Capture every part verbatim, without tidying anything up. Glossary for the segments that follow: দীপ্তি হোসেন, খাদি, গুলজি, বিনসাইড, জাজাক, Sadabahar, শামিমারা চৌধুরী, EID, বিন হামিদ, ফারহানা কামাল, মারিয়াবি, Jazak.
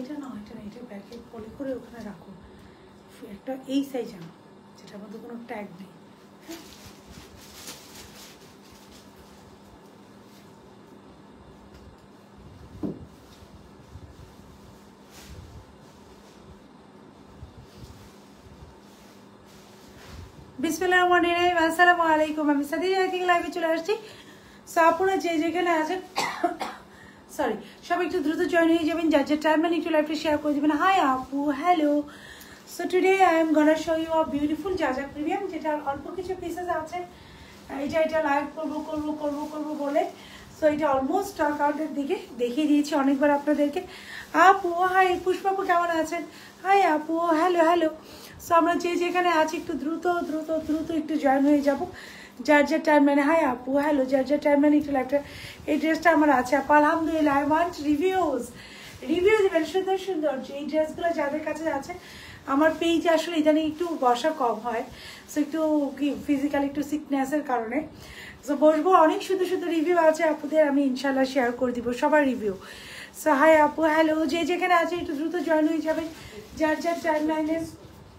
এটা না এটা না এটা ব্যাগে পলি করে ওখানে রাখো। একটা এই সাইজ আনো যেটার মধ্যে কোনো ট্যাগ নেই। হ্যাঁ बिस्मिल्लाहिर्रहमानिर्रहीम अस्सलामु अलैकुम। আমি সাদিয়া আইথিং লাইভে চলে আসছি। সো আপনারা যে যেখানে আছেন সরি সবাই একটু দ্রুত জয়েন হয়ে যাবেন। যার যার টাইম মানে একটু লাইভটা শেয়ার করে দেবেন। হাই আপু hello. So today I am gonna show you a beautiful জাজাক প্রিমিয়াম, যেটা অল্প কিছু পিসেস আছে। এটা এটা লাইভ করবো করবো করবো করবো বলে সো এটা অলমোস্ট স্টক আউটের দিকে দেখিয়ে দিয়েছি অনেকবার আপনাদেরকে। আপু হাই পুষ্পাপু কেমন আছেন? হাই আপু হ্যালো হ্যালো। সো আমরা যে যেখানে আছি একটু দ্রুত দ্রুত দ্রুত একটু জয়েন হয়ে যাব। যার যার টাইম মানে হাই আপু হ্যালো। যার যার টাইম মানে একটু লাইভটা এই ড্রেসটা আমার আছে আপু আলহামদুলিল্লাহ। আই ওয়ান্ট রিভিউজ রিভিউজ দেবেন সুন্দর সুন্দর এই ড্রেসগুলো যাদের কাছে আছে। আমার পেজ আসলে এখানে একটু বসা কম হয়, সো একটু কি ফিজিক্যাল একটু সিকনেসের কারণে। সো বসবো অনেক সুন্দর সুন্দর রিভিউ আছে আপুদের, আমি ইনশাল্লাহ শেয়ার করে দিব সবার রিভিউ। সো হাই আপু হ্যালো। যে যেখানে আছে একটু দ্রুত জয়েন হয়ে যাবেন। যার যার টাইম লাইনে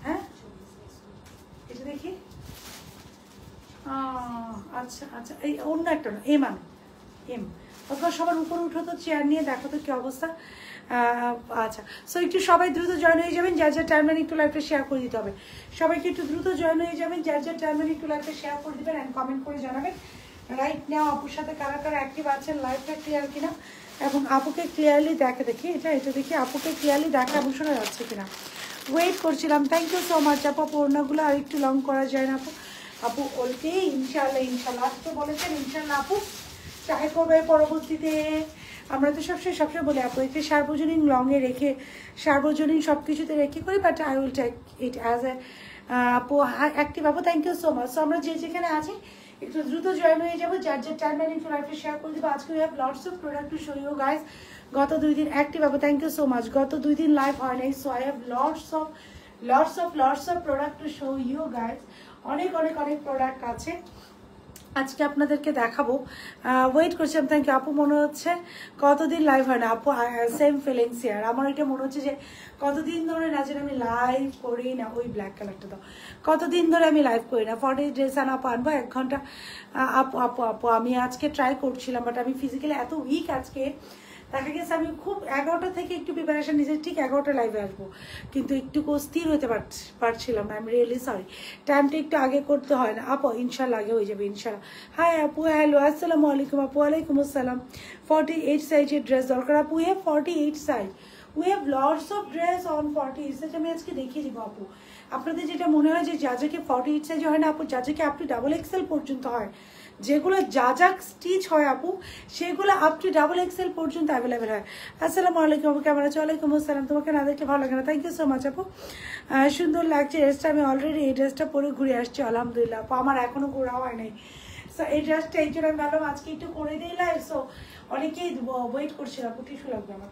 হ্যাঁ এটা দেখি আচ্ছা আচ্ছা এই অন্য একটা না এম আমি এম অথবা সবার উপরে উঠো তো চেয়ার নিয়ে দেখো তো কী অবস্থা। আচ্ছা সো একটু সবাই দ্রুত জয়েন হয়ে যাবেন। যার যার টাইম লাইনে একটু লাইভটা শেয়ার করে দিতে হবে। সবাইকে একটু দ্রুত জয়েন হয়ে যাবেন। যার যার টাইম লাইনে একটু লাইভটা শেয়ার করে দেবেন অ্যান্ড কমেন্ট করে জানাবেন রাইট নাও আপুর সাথে কারা কারা অ্যাক্টিভ আছেন, লাইভটা ক্লিয়ার কিনা এবং আপুকে ক্লিয়ারলি দেখে দেখি এটা এটা দেখি আপুকে ক্লিয়ারলি দেখা এবং শোনা যাচ্ছে কিনা ওয়েট করছিলাম। থ্যাংক ইউ সো মাচ আপু। ওড়নাগুলো আর একটু লং করা যায় না আপু? আপু ওকে ইনশাল্লাহ ইনশাল্লাহ আজকে বলেছেন ইনশাল্লাহ আপু ট্রাই করবে পরবর্তীতে। আমরা তো সবসময় সবসময় বলি আপু একে সার্বজনীন লংয়ে রেখে সার্বজনীন সব কিছুতে রেখে করি, but I will take it as a আপু অ্যাক্টিভ আপু। Thank you so much. So আমরা যে যেখানে আছি একটু দ্রুত জয়েন হয়ে যাবো। যার যার টাইম লাইনে একটু লাইভটা শেয়ার করে দেবো। আজকে we have lots of product to show you guys. গত দুই দিন অ্যাক্টিভ আপু থ্যাংক ইউ সো মাচ। গত দুই দিন লাইভ হয় নাই, so I have lots of lots of lots of product to show you guys. অনেক অনেক অনেক প্রোডাক্ট আছে আজকে আপনাদেরকে দেখাবো। ওয়েট করছিলাম। থ্যাংক ইউ আপু। মনে হচ্ছে কতদিন লাইভ হয় না আপু, সেম ফিলিংস ইয়ার। আমার এটা মনে হচ্ছে যে কতদিন ধরে না যেন আমি লাইভ করি না। ওই ব্ল্যাক কালারটা তো কতদিন ধরে আমি লাইভ করি না। ফর্টি ড্রেস আনা আপু আনবো এক ঘন্টা আপু আপু আপু আমি আজকে ট্রাই করছিলাম, বাট আমি ফিজিক্যালি এত উইক আজকে দেখা গেছে। আমি খুব এগারোটা থেকে একটু প্রিপারেশান নিয়েছি, ঠিক এগারোটা লাইভে আসবো, কিন্তু একটু স্থির হতে পারছিলাম না। আমি রিয়েলি সরি। টাইমটা একটু আগে করতে হয় না আপু? ইনশাল্লাহ আগে হয়ে যাবে ইনশাল্লাহ। হাই আপু হ্যালো আসসালামু আলাইকুম আপু। ওয়ালাইকুম আসসালাম। ফর্টি এইট সাইজের ড্রেস দরকার আপু। We have forty eight size we have lots of dress on forty eight size. আমি আজকে দেখিয়ে দিব আপু আপনাদের। যেটা মনে হয় যে যাজাকে ফর্টি এইট সাইজ হয় না আপু, যাজাকে আপনি ডাবল এক্সেল পর্যন্ত হয়। যেগুলো যা যা স্টিচ হয় আপু সেগুলো আপ টু ডাবল এক্সেল পর্যন্ত অ্যাভেলেবেল হয়। আসসালামু আলাইকুম আপু কেমন আছো? ওয়ালাইকুম আসসালাম। তোমাকে না দেখলে ভালো লাগে না। থ্যাংক ইউ সো মাচ আপু। সুন্দর লাগছে ড্রেসটা। আমি অলরেডি এই ড্রেসটা পরে ঘুরে আসছি আলহামদুলিল্লাহ আপু। আমার এখনও ঘোরা হয় নাই। সো এই ড্রেসটা এই জন্য ম্যাডাম আজকে একটু করে দিই লাইভ। সো অনেকেই ওয়েট করছিল আপু। টিস্যু লাগবে আমার।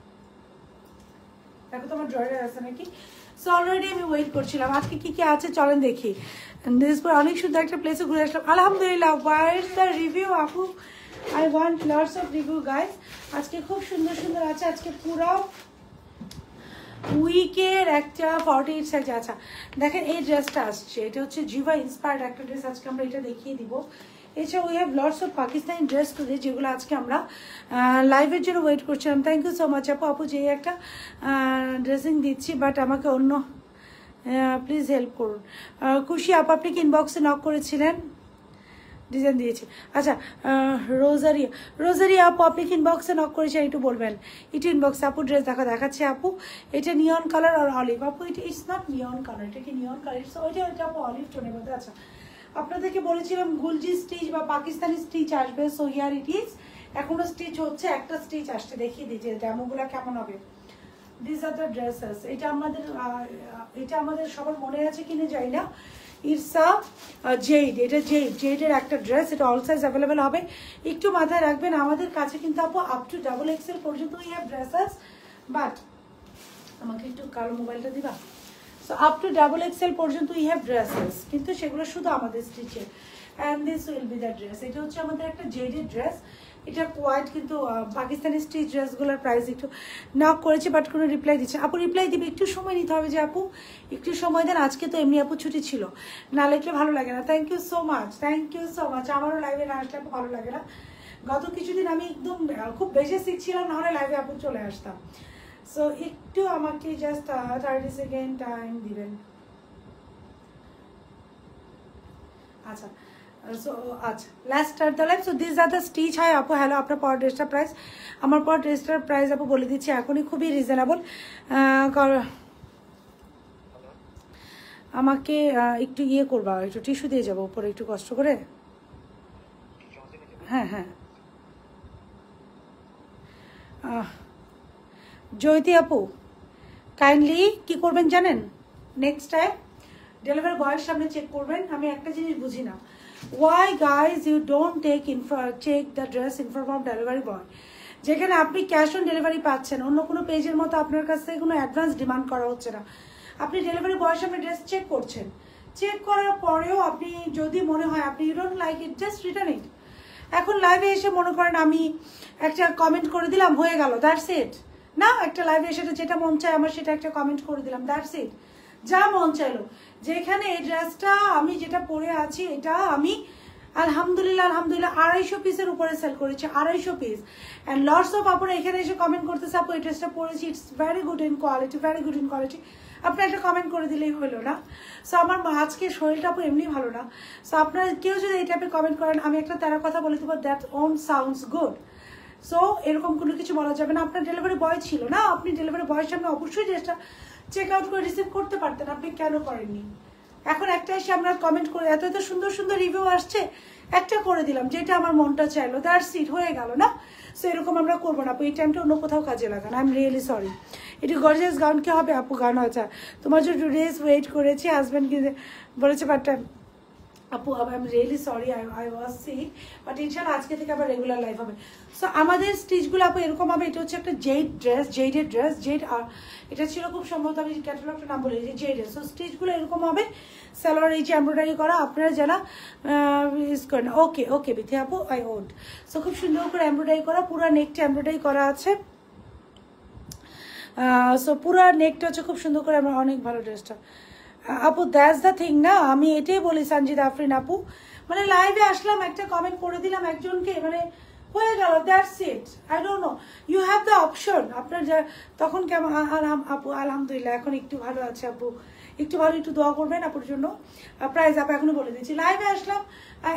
দেখো তোমার ড্রয়ারে আছে নাকি? সো অলরেডি আমি ওয়েট করছিলাম আজকে কী কী আছে চলেন দেখি। দিসপুর অনেক সুন্দর একটা প্লেসে ঘুরে আসলাম আলহামদুলিল্লাহ। হোয়াটস দ্য রিভিউ আপু? I want lots of review guys. আজকে খুব সুন্দর সুন্দর আছে। আজকে পুরো উইকের একটা ফর্টি এইট সাইজ। আচ্ছা দেখেন এই ড্রেসটা আসছে, এটা হচ্ছে জিভা ইন্সপায়ার্ড একটা ড্রেস। আজকে আমরা এটা দেখিয়ে দিব। এছাড়া we have lots of Pakistani dress today, যেগুলো আজকে আমরা লাইভের জন্য ওয়েট করছিলাম। থ্যাংক ইউ সো মাচ আপু। আপু যে একটা ড্রেসিং দিচ্ছি বাট আমাকে অন্য প্লিজ হেল্প করুন। খুশি আপু আপনি কি ইনবক্সে নক করেছিলেন? ডিজাইন দিয়েছি। আচ্ছা রোজারিয়া রোজারিয়া আপু আপনি কি ইনবক্সে নক করেছেন একটু বলবেন? এটি ইনবক্সে আপু ড্রেস দেখা দেখাচ্ছে আপু। এটা নিয়ন কালার আর অলিভ আপু। এটা ইটস নট নিয়ন কালার। এটা কি নিয়ন কালার? ইটস ওইটা ওইটা আপু অলিভ টোনের মধ্যে। আচ্ছা আপনাদেরকে বলেছিলাম গুলজি স্টিচ বা পাকিস্তানি স্টিচ আসবে। So here it is. এখনও স্টিচ হচ্ছে, একটা স্টিচ আসছে। দেখিয়ে দিই যে ড্যামোগুলো কেমন হবে। This are the dresses. এটা আমাদের এটা আমাদের সবার মনে আছে কিনে যাই না। It's a Z. এটা জেড জেডের একটা ড্রেস। এটা অল সাইজ অ্যাভেলেবেল হবে। একটু মাথায় রাখবেন আমাদের কাছে কিন্তু আপু আপ টু ডাবল এক্সেল পর্যন্ত উই হ্যাভ ড্রেসেস। বাট আমাকে একটু কালো মোবাইলটা দিবা। So up to double XL পর্যন্ত উই হ্যাভ ড্রেসেস, কিন্তু সেগুলো শুধু আমাদের স্টিচের। And this will be the dress. এটা হচ্ছে আমাদের একটা জেডের ড্রেস। এটার কোয়াইট কিন্তু পাকিস্তানি স্টিচ ড্রেসগুলোর প্রাইস একটু নক করেছে বাট কোনো রিপ্লাই দিচ্ছে আপু রিপ্লাই দিবে একটু সময় নিতে হবে যে আপু একটু সময় দেন আজকে তো এমনি আপু ছুটি ছিল না লিখলে ভালো লাগে না thank you so much thank you so much আমারও লাইভে না আসলে ভালো লাগে না গত কিছুদিন আমি একদম খুব বেশি শিখছিলাম নাহলে লাইভে আপু চলে আসতাম সো একটু আমাকে জাস্ট থার্টি সেকেন্ড টাইম দিবেন আচ্ছা So, अच्छा last start the life so this are the stitch है आपको हेलो अपना पर ड्रेसटार प्राइस हमारे पर ड्रेसटार प्राइस आपको बोले दीची एखी खूब ही रिजनेबल हाँ एक ये करबा एक टिश्यू दिए जाब ऊपर एक कष्ट हाँ हाँ जयती आपू काइंडलि की करबें जानें नेक्स्ट टाइम डेलिवरी बॉयर सामने चेक करबें हमें एक जिनिस बुझी ना Why guys you don't take info, take the dress in front of delivery boy? যেখানে আপনি ক্যাশ অন ডেলিভারি পাচ্ছেন অন্য কোনো পেজের মতো আপনার কাছ থেকে কোনো অ্যাডভান্স ডিমান্ড করা হচ্ছে না আপনি ডেলিভারি বয়ের সামনে ড্রেস চেক করছেন চেক করার পরেও আপনি যদি মনে হয় আপনি you don't like it just return it এখন লাইভে এসে মনে করেন আমি একটা কমেন্ট করে দিলাম হয়ে গেল দ্যাটস ইট না একটা লাইভে এসে যেটা মন চায় আমার সেটা একটা কমেন্ট করে দিলাম দ্যাটস ইট যা মন চাইলো যেখানে এই ড্রেসটা আমি যেটা পরে আছি এটা আমি আলহামদুলিল্লাহ আলহামদুলিল্লাহ আড়াইশো পিসের উপরে সেল করেছি আড়াইশো পিস অ্যান্ড লটস অফ আপনারা এখানে এসে কমেন্ট করতেছে আপু এই ড্রেসটা পরেছি it's very good in quality very good in quality আপনি একটা কমেন্ট করে দিলেই হলো না সো আমার আজকে শরীরটা আপু এমনি ভালো না সো আপনারা কেউ যদি এই টাইপের কমেন্ট করেন আমি একটা তারা কথা বলে দেবো that one sounds good so এরকম কোনো কিছু বলা যাবে না আপনার ডেলিভারি বয় ছিল না আপনি ডেলিভারি বয়ের সামনে অবশ্যই ড্রেসটা চেকআউট করে রিসিভ করতে পারতেন আপনি কেন করেননি এখন একটা এসে আমরা কমেন্ট করে এত এত সুন্দর সুন্দর রিভিউ আসছে একটা করে দিলাম যেটা আমার মনটা চাইলো দ্যাটস ইট হয়ে গেল না সো এরকম আমরা করবো না আপু এই টাইমটা অন্য কোথাও কাজে লাগান আই এম রিয়েলি সরি এটি গর্জিয়াস গাউন কি হবে আপু গাউন আচ্ছা তোমার জন্য ড্রেস ওয়েট করেছি হাজব্যান্ড কিনে বলেছে বাট আপু I am really sorry I I was sick but ইনশাআল্লাহ আজকে থেকে আবার রেগুলার লাইফ হবে সো আমাদের স্টিচগুলো আপু এরকম হবে এটা হচ্ছে একটা জেড ড্রেস জেডের ড্রেস জেড আর এটা ছিল খুব সম্ভবত আমি ক্যাটালগটার নাম বলে দিয়েছি জেড ড্রেস সো স্টিচগুলো এরকম হবে সালোয়ার এই যে এমব্রয়ডারি করা আপনারা যারা ইউজ করেন ওকে ওকে বিথি আপু আই ওন্ট সো খুব সুন্দর করে এমব্রয়ডারি করা পুরো নেকটা এমব্রয়ডারি করা আছে সো পুরো নেকটা হচ্ছে খুব সুন্দর করে আমার অনেক ভালো ড্রেসটা আপু দ্যাটস দ্য থিং না আমি এটাই বলি সঞ্জিত আফরিন আপু মানে লাইভে আসলাম একটা কমেন্ট করে দিলাম একজনকে মানে হয়ে গেল that's it I don't know you have the option আপনার যা তখন কেমন আপু আলহামদুলিল্লাহ এখন একটু ভালো আছে আপু একটু ভালো একটু দোয়া করবেন আপুর জন্য প্রাইস আপু এখনো বলে দিচ্ছি লাইভে আসলাম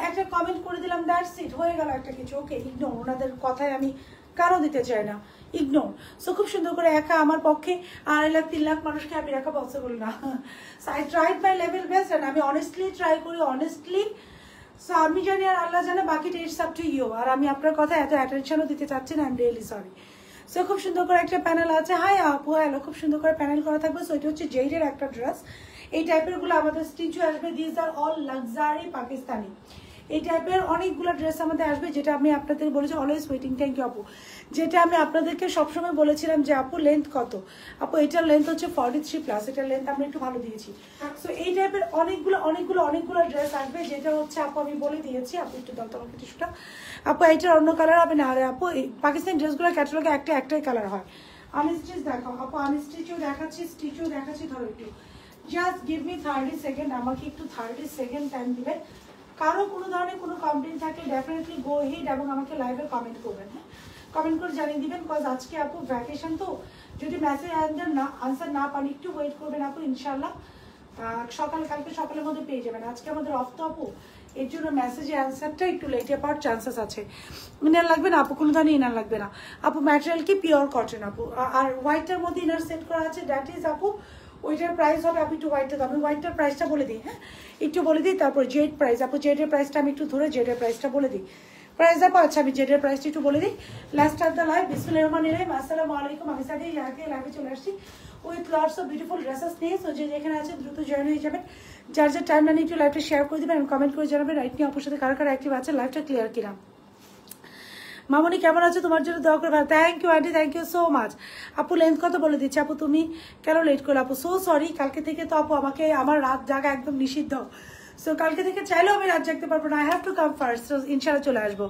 একটা কমেন্ট করে দিলাম দ্যাটস ইট হয়ে গেল একটা কিছু ওকে ইগনোর ওনাদের কথায় আমি কারো দিতে চাই না ইগনোর সো খুব সুন্দর করে একা আমার পক্ষে আড়াই লাখ তিন লাখ মানুষকে আমি একা পসিবল না so I tried my level best and আমি অনেস্টলি ট্রাই করি অনেস্টলি সো আমি জানি আর আল্লাহ জানে বাকিটা ইটস আপ টু ইউ আর আমি আপনার কথা এত অ্যাটেনশনও দিতে চাচ্ছি না I am really sorry so খুব সুন্দর করে একটা প্যানেল আছে হাই আপু হ্যালো খুব সুন্দর করে প্যানেল করা থাকবে সো এটা হচ্ছে জেডের একটা ড্রেস এই টাইপেরগুলো আমাদের স্টিচও আসবে this R all luxury Pakistani এই টাইপের অনেকগুলো ড্রেস আমাদের আসবে যেটা আমি আপনাদের বলেছি অলওয়েজ ওয়েটিং থ্যাংক ইউ আপু যেটা আমি আপনাদেরকে সবসময় বলেছিলাম যে আপু লেন্থ কত আপু এটার লেন্থ হচ্ছে ফর্টি থ্রি প্লাস এটার লেন্থ আমরা একটু ভালো দিয়েছি সো এই টাইপের অনেকগুলো অনেকগুলো অনেকগুলো ড্রেস আসবে যেটা হচ্ছে আপু আমি বলে দিয়েছি আপু একটু দল তোমাকে কিছুটা আপু এটার অন্য কালার হবে না আরে আপু পাকিস্তানি ড্রেসগুলো ক্যাটালগে একটা একটাই কালার হয় আনস্টিচ দেখাও আপু আনস্টিচও দেখাচ্ছি স্টিচও দেখাচ্ছি ধরো একটু just give me thirty second আমাকে একটু থার্টি সেকেন্ড টাইম দিবেন কারো কোনো ধরনের কোনো কমপ্লেন থাকলে ডেফিনেটলি গো হেড এবং আমাকে লাইভে কমেন্ট করবেন হ্যাঁ কমেন্ট করে জানিয়ে দিবেন বিকজ আজকে আপু ভ্যাকেশন তো যদি মেসেজ আনসার না আনসার না পান একটু ওয়েট করবেন আপু ইনশাল্লাহ সকাল কালকে সকালের মধ্যে পেয়ে যাবেন আজকে আমাদের অফ তো আপু এর জন্য মেসেজে অ্যান্সারটা একটু লেটে পাওয়ার চান্সেস আছে ইনার লাগবে না আপু কোনো ধরনের ইনার লাগবে না আপু ম্যাটেরিয়াল কি পিওর কটন আপু আর হোয়াইটটার মধ্যে ইনার সেট করা আছে দ্যাট ইজ আপু ওইটার প্রাইস হবে আপনি একটু হোয়াইটটা আমি হোয়াইটটার প্রাইসটা বলে দিই হ্যাঁ একটু বলে দিই তারপর জেড প্রাইস আপু জেডের প্রাইসটা আমি একটু ধরে জেডের প্রাইসটা বলে দিই প্রাইস আপু আচ্ছা আমি জেডের প্রাইসটা একটু বলে দিই লাস্ট অফ দ্য লাইভ বিসমিল্লাহির রহমানির রহিম আসসালামু আলাইকুম আমি সাদিয়া ইয়াকে লাইভে চলে আসছি with lots of beautiful dresses নিয়ে সো যে যেখানে আছে দ্রুত জয়েন হয়ে যাবেন যার যার টাইম লাইনে একটু লাইভটা শেয়ার করে দেবেন কমেন্ট করে জানাবেন রাইট নিয়ে আপুর সাথে কার কার অ্যাক্টিভ আছে লাইভটা ক্লিয়ার কিনা মামনি কেমন আছো তোমার জন্য দোয়া করবো thank you aunty thank you so much আপু লেন্থ কত বলে দিচ্ছি আপু তুমি কেন লেট করলে আপু সো সরি কালকে থেকে তো আপু আমাকে আমার রাত জাগা একদম নিষিদ্ধ সো কালকে থেকে চাইলেও আমি রাত জাগতে পারবো না, I have to come first. So ইনশাআল্লাহ চলে আসবো।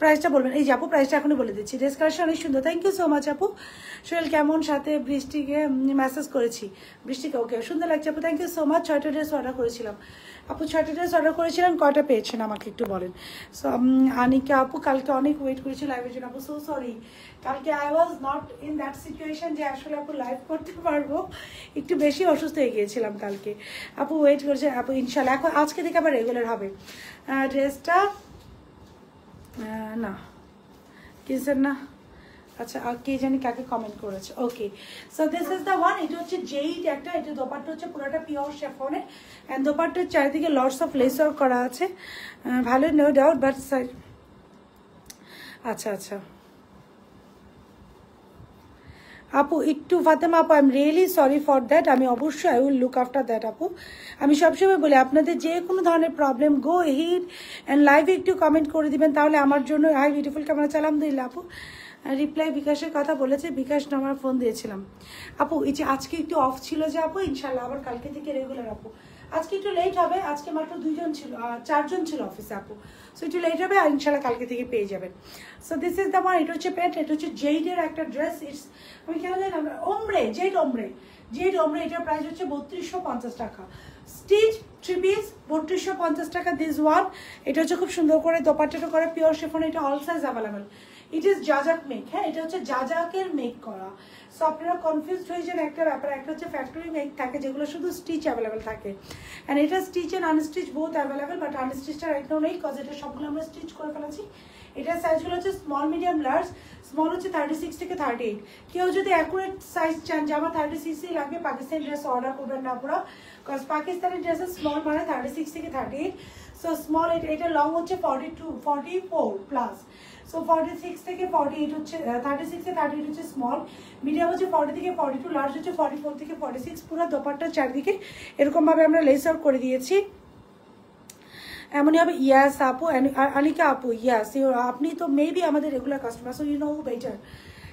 প্রাইসটা বলবেন। এই যে আপু প্রাইসটা এখনই বলে দিচ্ছি। ড্রেস কালেকশন অনেক সুন্দর, থ্যাংক ইউ সো মাচ আপু। সোহেল কেমন? সাথে বৃষ্টিকে মেসেজ করেছি, বৃষ্টিকে ওকে সুন্দর লাগছে আপু, থ্যাংক ইউ সো মাচ। ছয়টা ড্রেস অর্ডার করেছিলাম আপু, ছয়টা ড্রেস অর্ডার করেছিলাম, কয়টা পেয়েছেন আমাকে একটু বলেন। সো আনিকা আপু কালকে অনেক ওয়েট করেছি লাইভের জন্য আপু, সো সরি কালকে I was not in that situation যে আসলে আপু লাইভ করতে পারবো, একটু বেশি অসুস্থ হয়ে গিয়েছিলাম কালকে আপু, ওয়েট করছে আপু। ইনশাল্লাহ এখন আজকে থেকে আবার রেগুলার হবে। ড্রেসটা না কিনছেন না, আচ্ছা কে জানি কাকে কমেন্ট করেছে। Okay so this is the one, এটা হচ্ছে জেইড একটা, এটা দোপাট্টা হচ্ছে পুরোটা পিওর শিফনের, অ্যান্ড দোপাট্টার চারিদিকে লটস অফ লেস ওয়ার্ক করা আছে, ভালো নো ডাউট বাট সাইড। আচ্ছা আচ্ছা আপু একটু ফাতেমা আপু, I am really sorry for that, আমি অবশ্যই I will look after that আপু। আমি সবসময় বলি আপনাদের যে কোনো ধরনের প্রবলেম গো হিট অ্যান্ড লাইভে একটু কমেন্ট করে দিবেন, তাহলে আমার জন্য হাই বিউটিফুল কেমন আছে? আলহামদুলিল্লাহ আপু। রিপ্লাই বিকাশের কথা বলেছে, বিকাশ নাম্বার ফোন দিয়েছিলাম আপু। এই যে আজকে একটু অফ ছিল যে আপু, ইনশাল্লাহ আবার কালকে থেকে রেগুলার আপু। আজকে একটু লেট হবে, আজকে মাত্র দুইজন ছিল চারজন ছিল অফিসে আপু, সো একটু লেট হবে আর ইনশাল্লাহ কালকে থেকে পেয়ে যাবেন। So this is the one, এটা হচ্ছে প্যান্ট, এটা হচ্ছে জেইডের একটা ড্রেস, ইটস আমি কেন জানি আমরা ওমরে জেইড ওমরে জেইড ওমরে, এটার প্রাইস হচ্ছে বত্রিশশো পঞ্চাশ টাকা, স্টিচ থ্রি পিস বত্রিশশো পঞ্চাশ টাকা দিস ওয়ান। এটা হচ্ছে খুব সুন্দর করে দোপাট্টাটা করে পিওর শিফন, এটা all size available. It is জাজাক মেক, হ্যাঁ এটা হচ্ছে জাজাকের মেক করা। সো আপনারা কনফিউজড হয়ে যান একটা ব্যাপার, একটা হচ্ছে ফ্যাক্টরি মেক থাকে যেগুলো শুধু স্টিচ অ্যাভেলেবেল থাকে, অ্যান্ড এটা stitch and unstitch both available, but আনস্টিচটা একদম নেই কজ এটা সবগুলো আমরা স্টিচ করে ফেলেছি। এটার সাইজগুলো হচ্ছে স্মল মিডিয়াম লার্জ, স্মল হচ্ছে থার্টি সিক্স থেকে থার্টি এইট। কেউ যদি অ্যাকুরেট সাইজ চান যে আমার থার্টি সিক্সই লাগবে, পাকিস্তানি ড্রেস অর্ডার করবেন না পুরো, কজ পাকিস্তানি ড্রেসের স্মল মানে থার্টি সিক্স থেকে থার্টি এইট। সো স্মল এটা লং হচ্ছে forty two forty four plus, so forty six থেকে ফর্টি এইট হচ্ছে থার্টি সিক্স থেকে থার্টি এইট হচ্ছে স্মল, মিডিয়াম হচ্ছে ফর্টি থেকে ফর্টি টু, লার্জ হচ্ছে ফর্টি ফোর থেকে ফর্টি সিক্স। পুরো দোপাট্টার চারদিকে এরকমভাবে আমরা লেস আউট করে দিয়েছি, এমনই হবে। ইয়াস আপু, আনিকা আপু ইয়াস, আপনি তো মেবি আমাদের regular customer, so you know better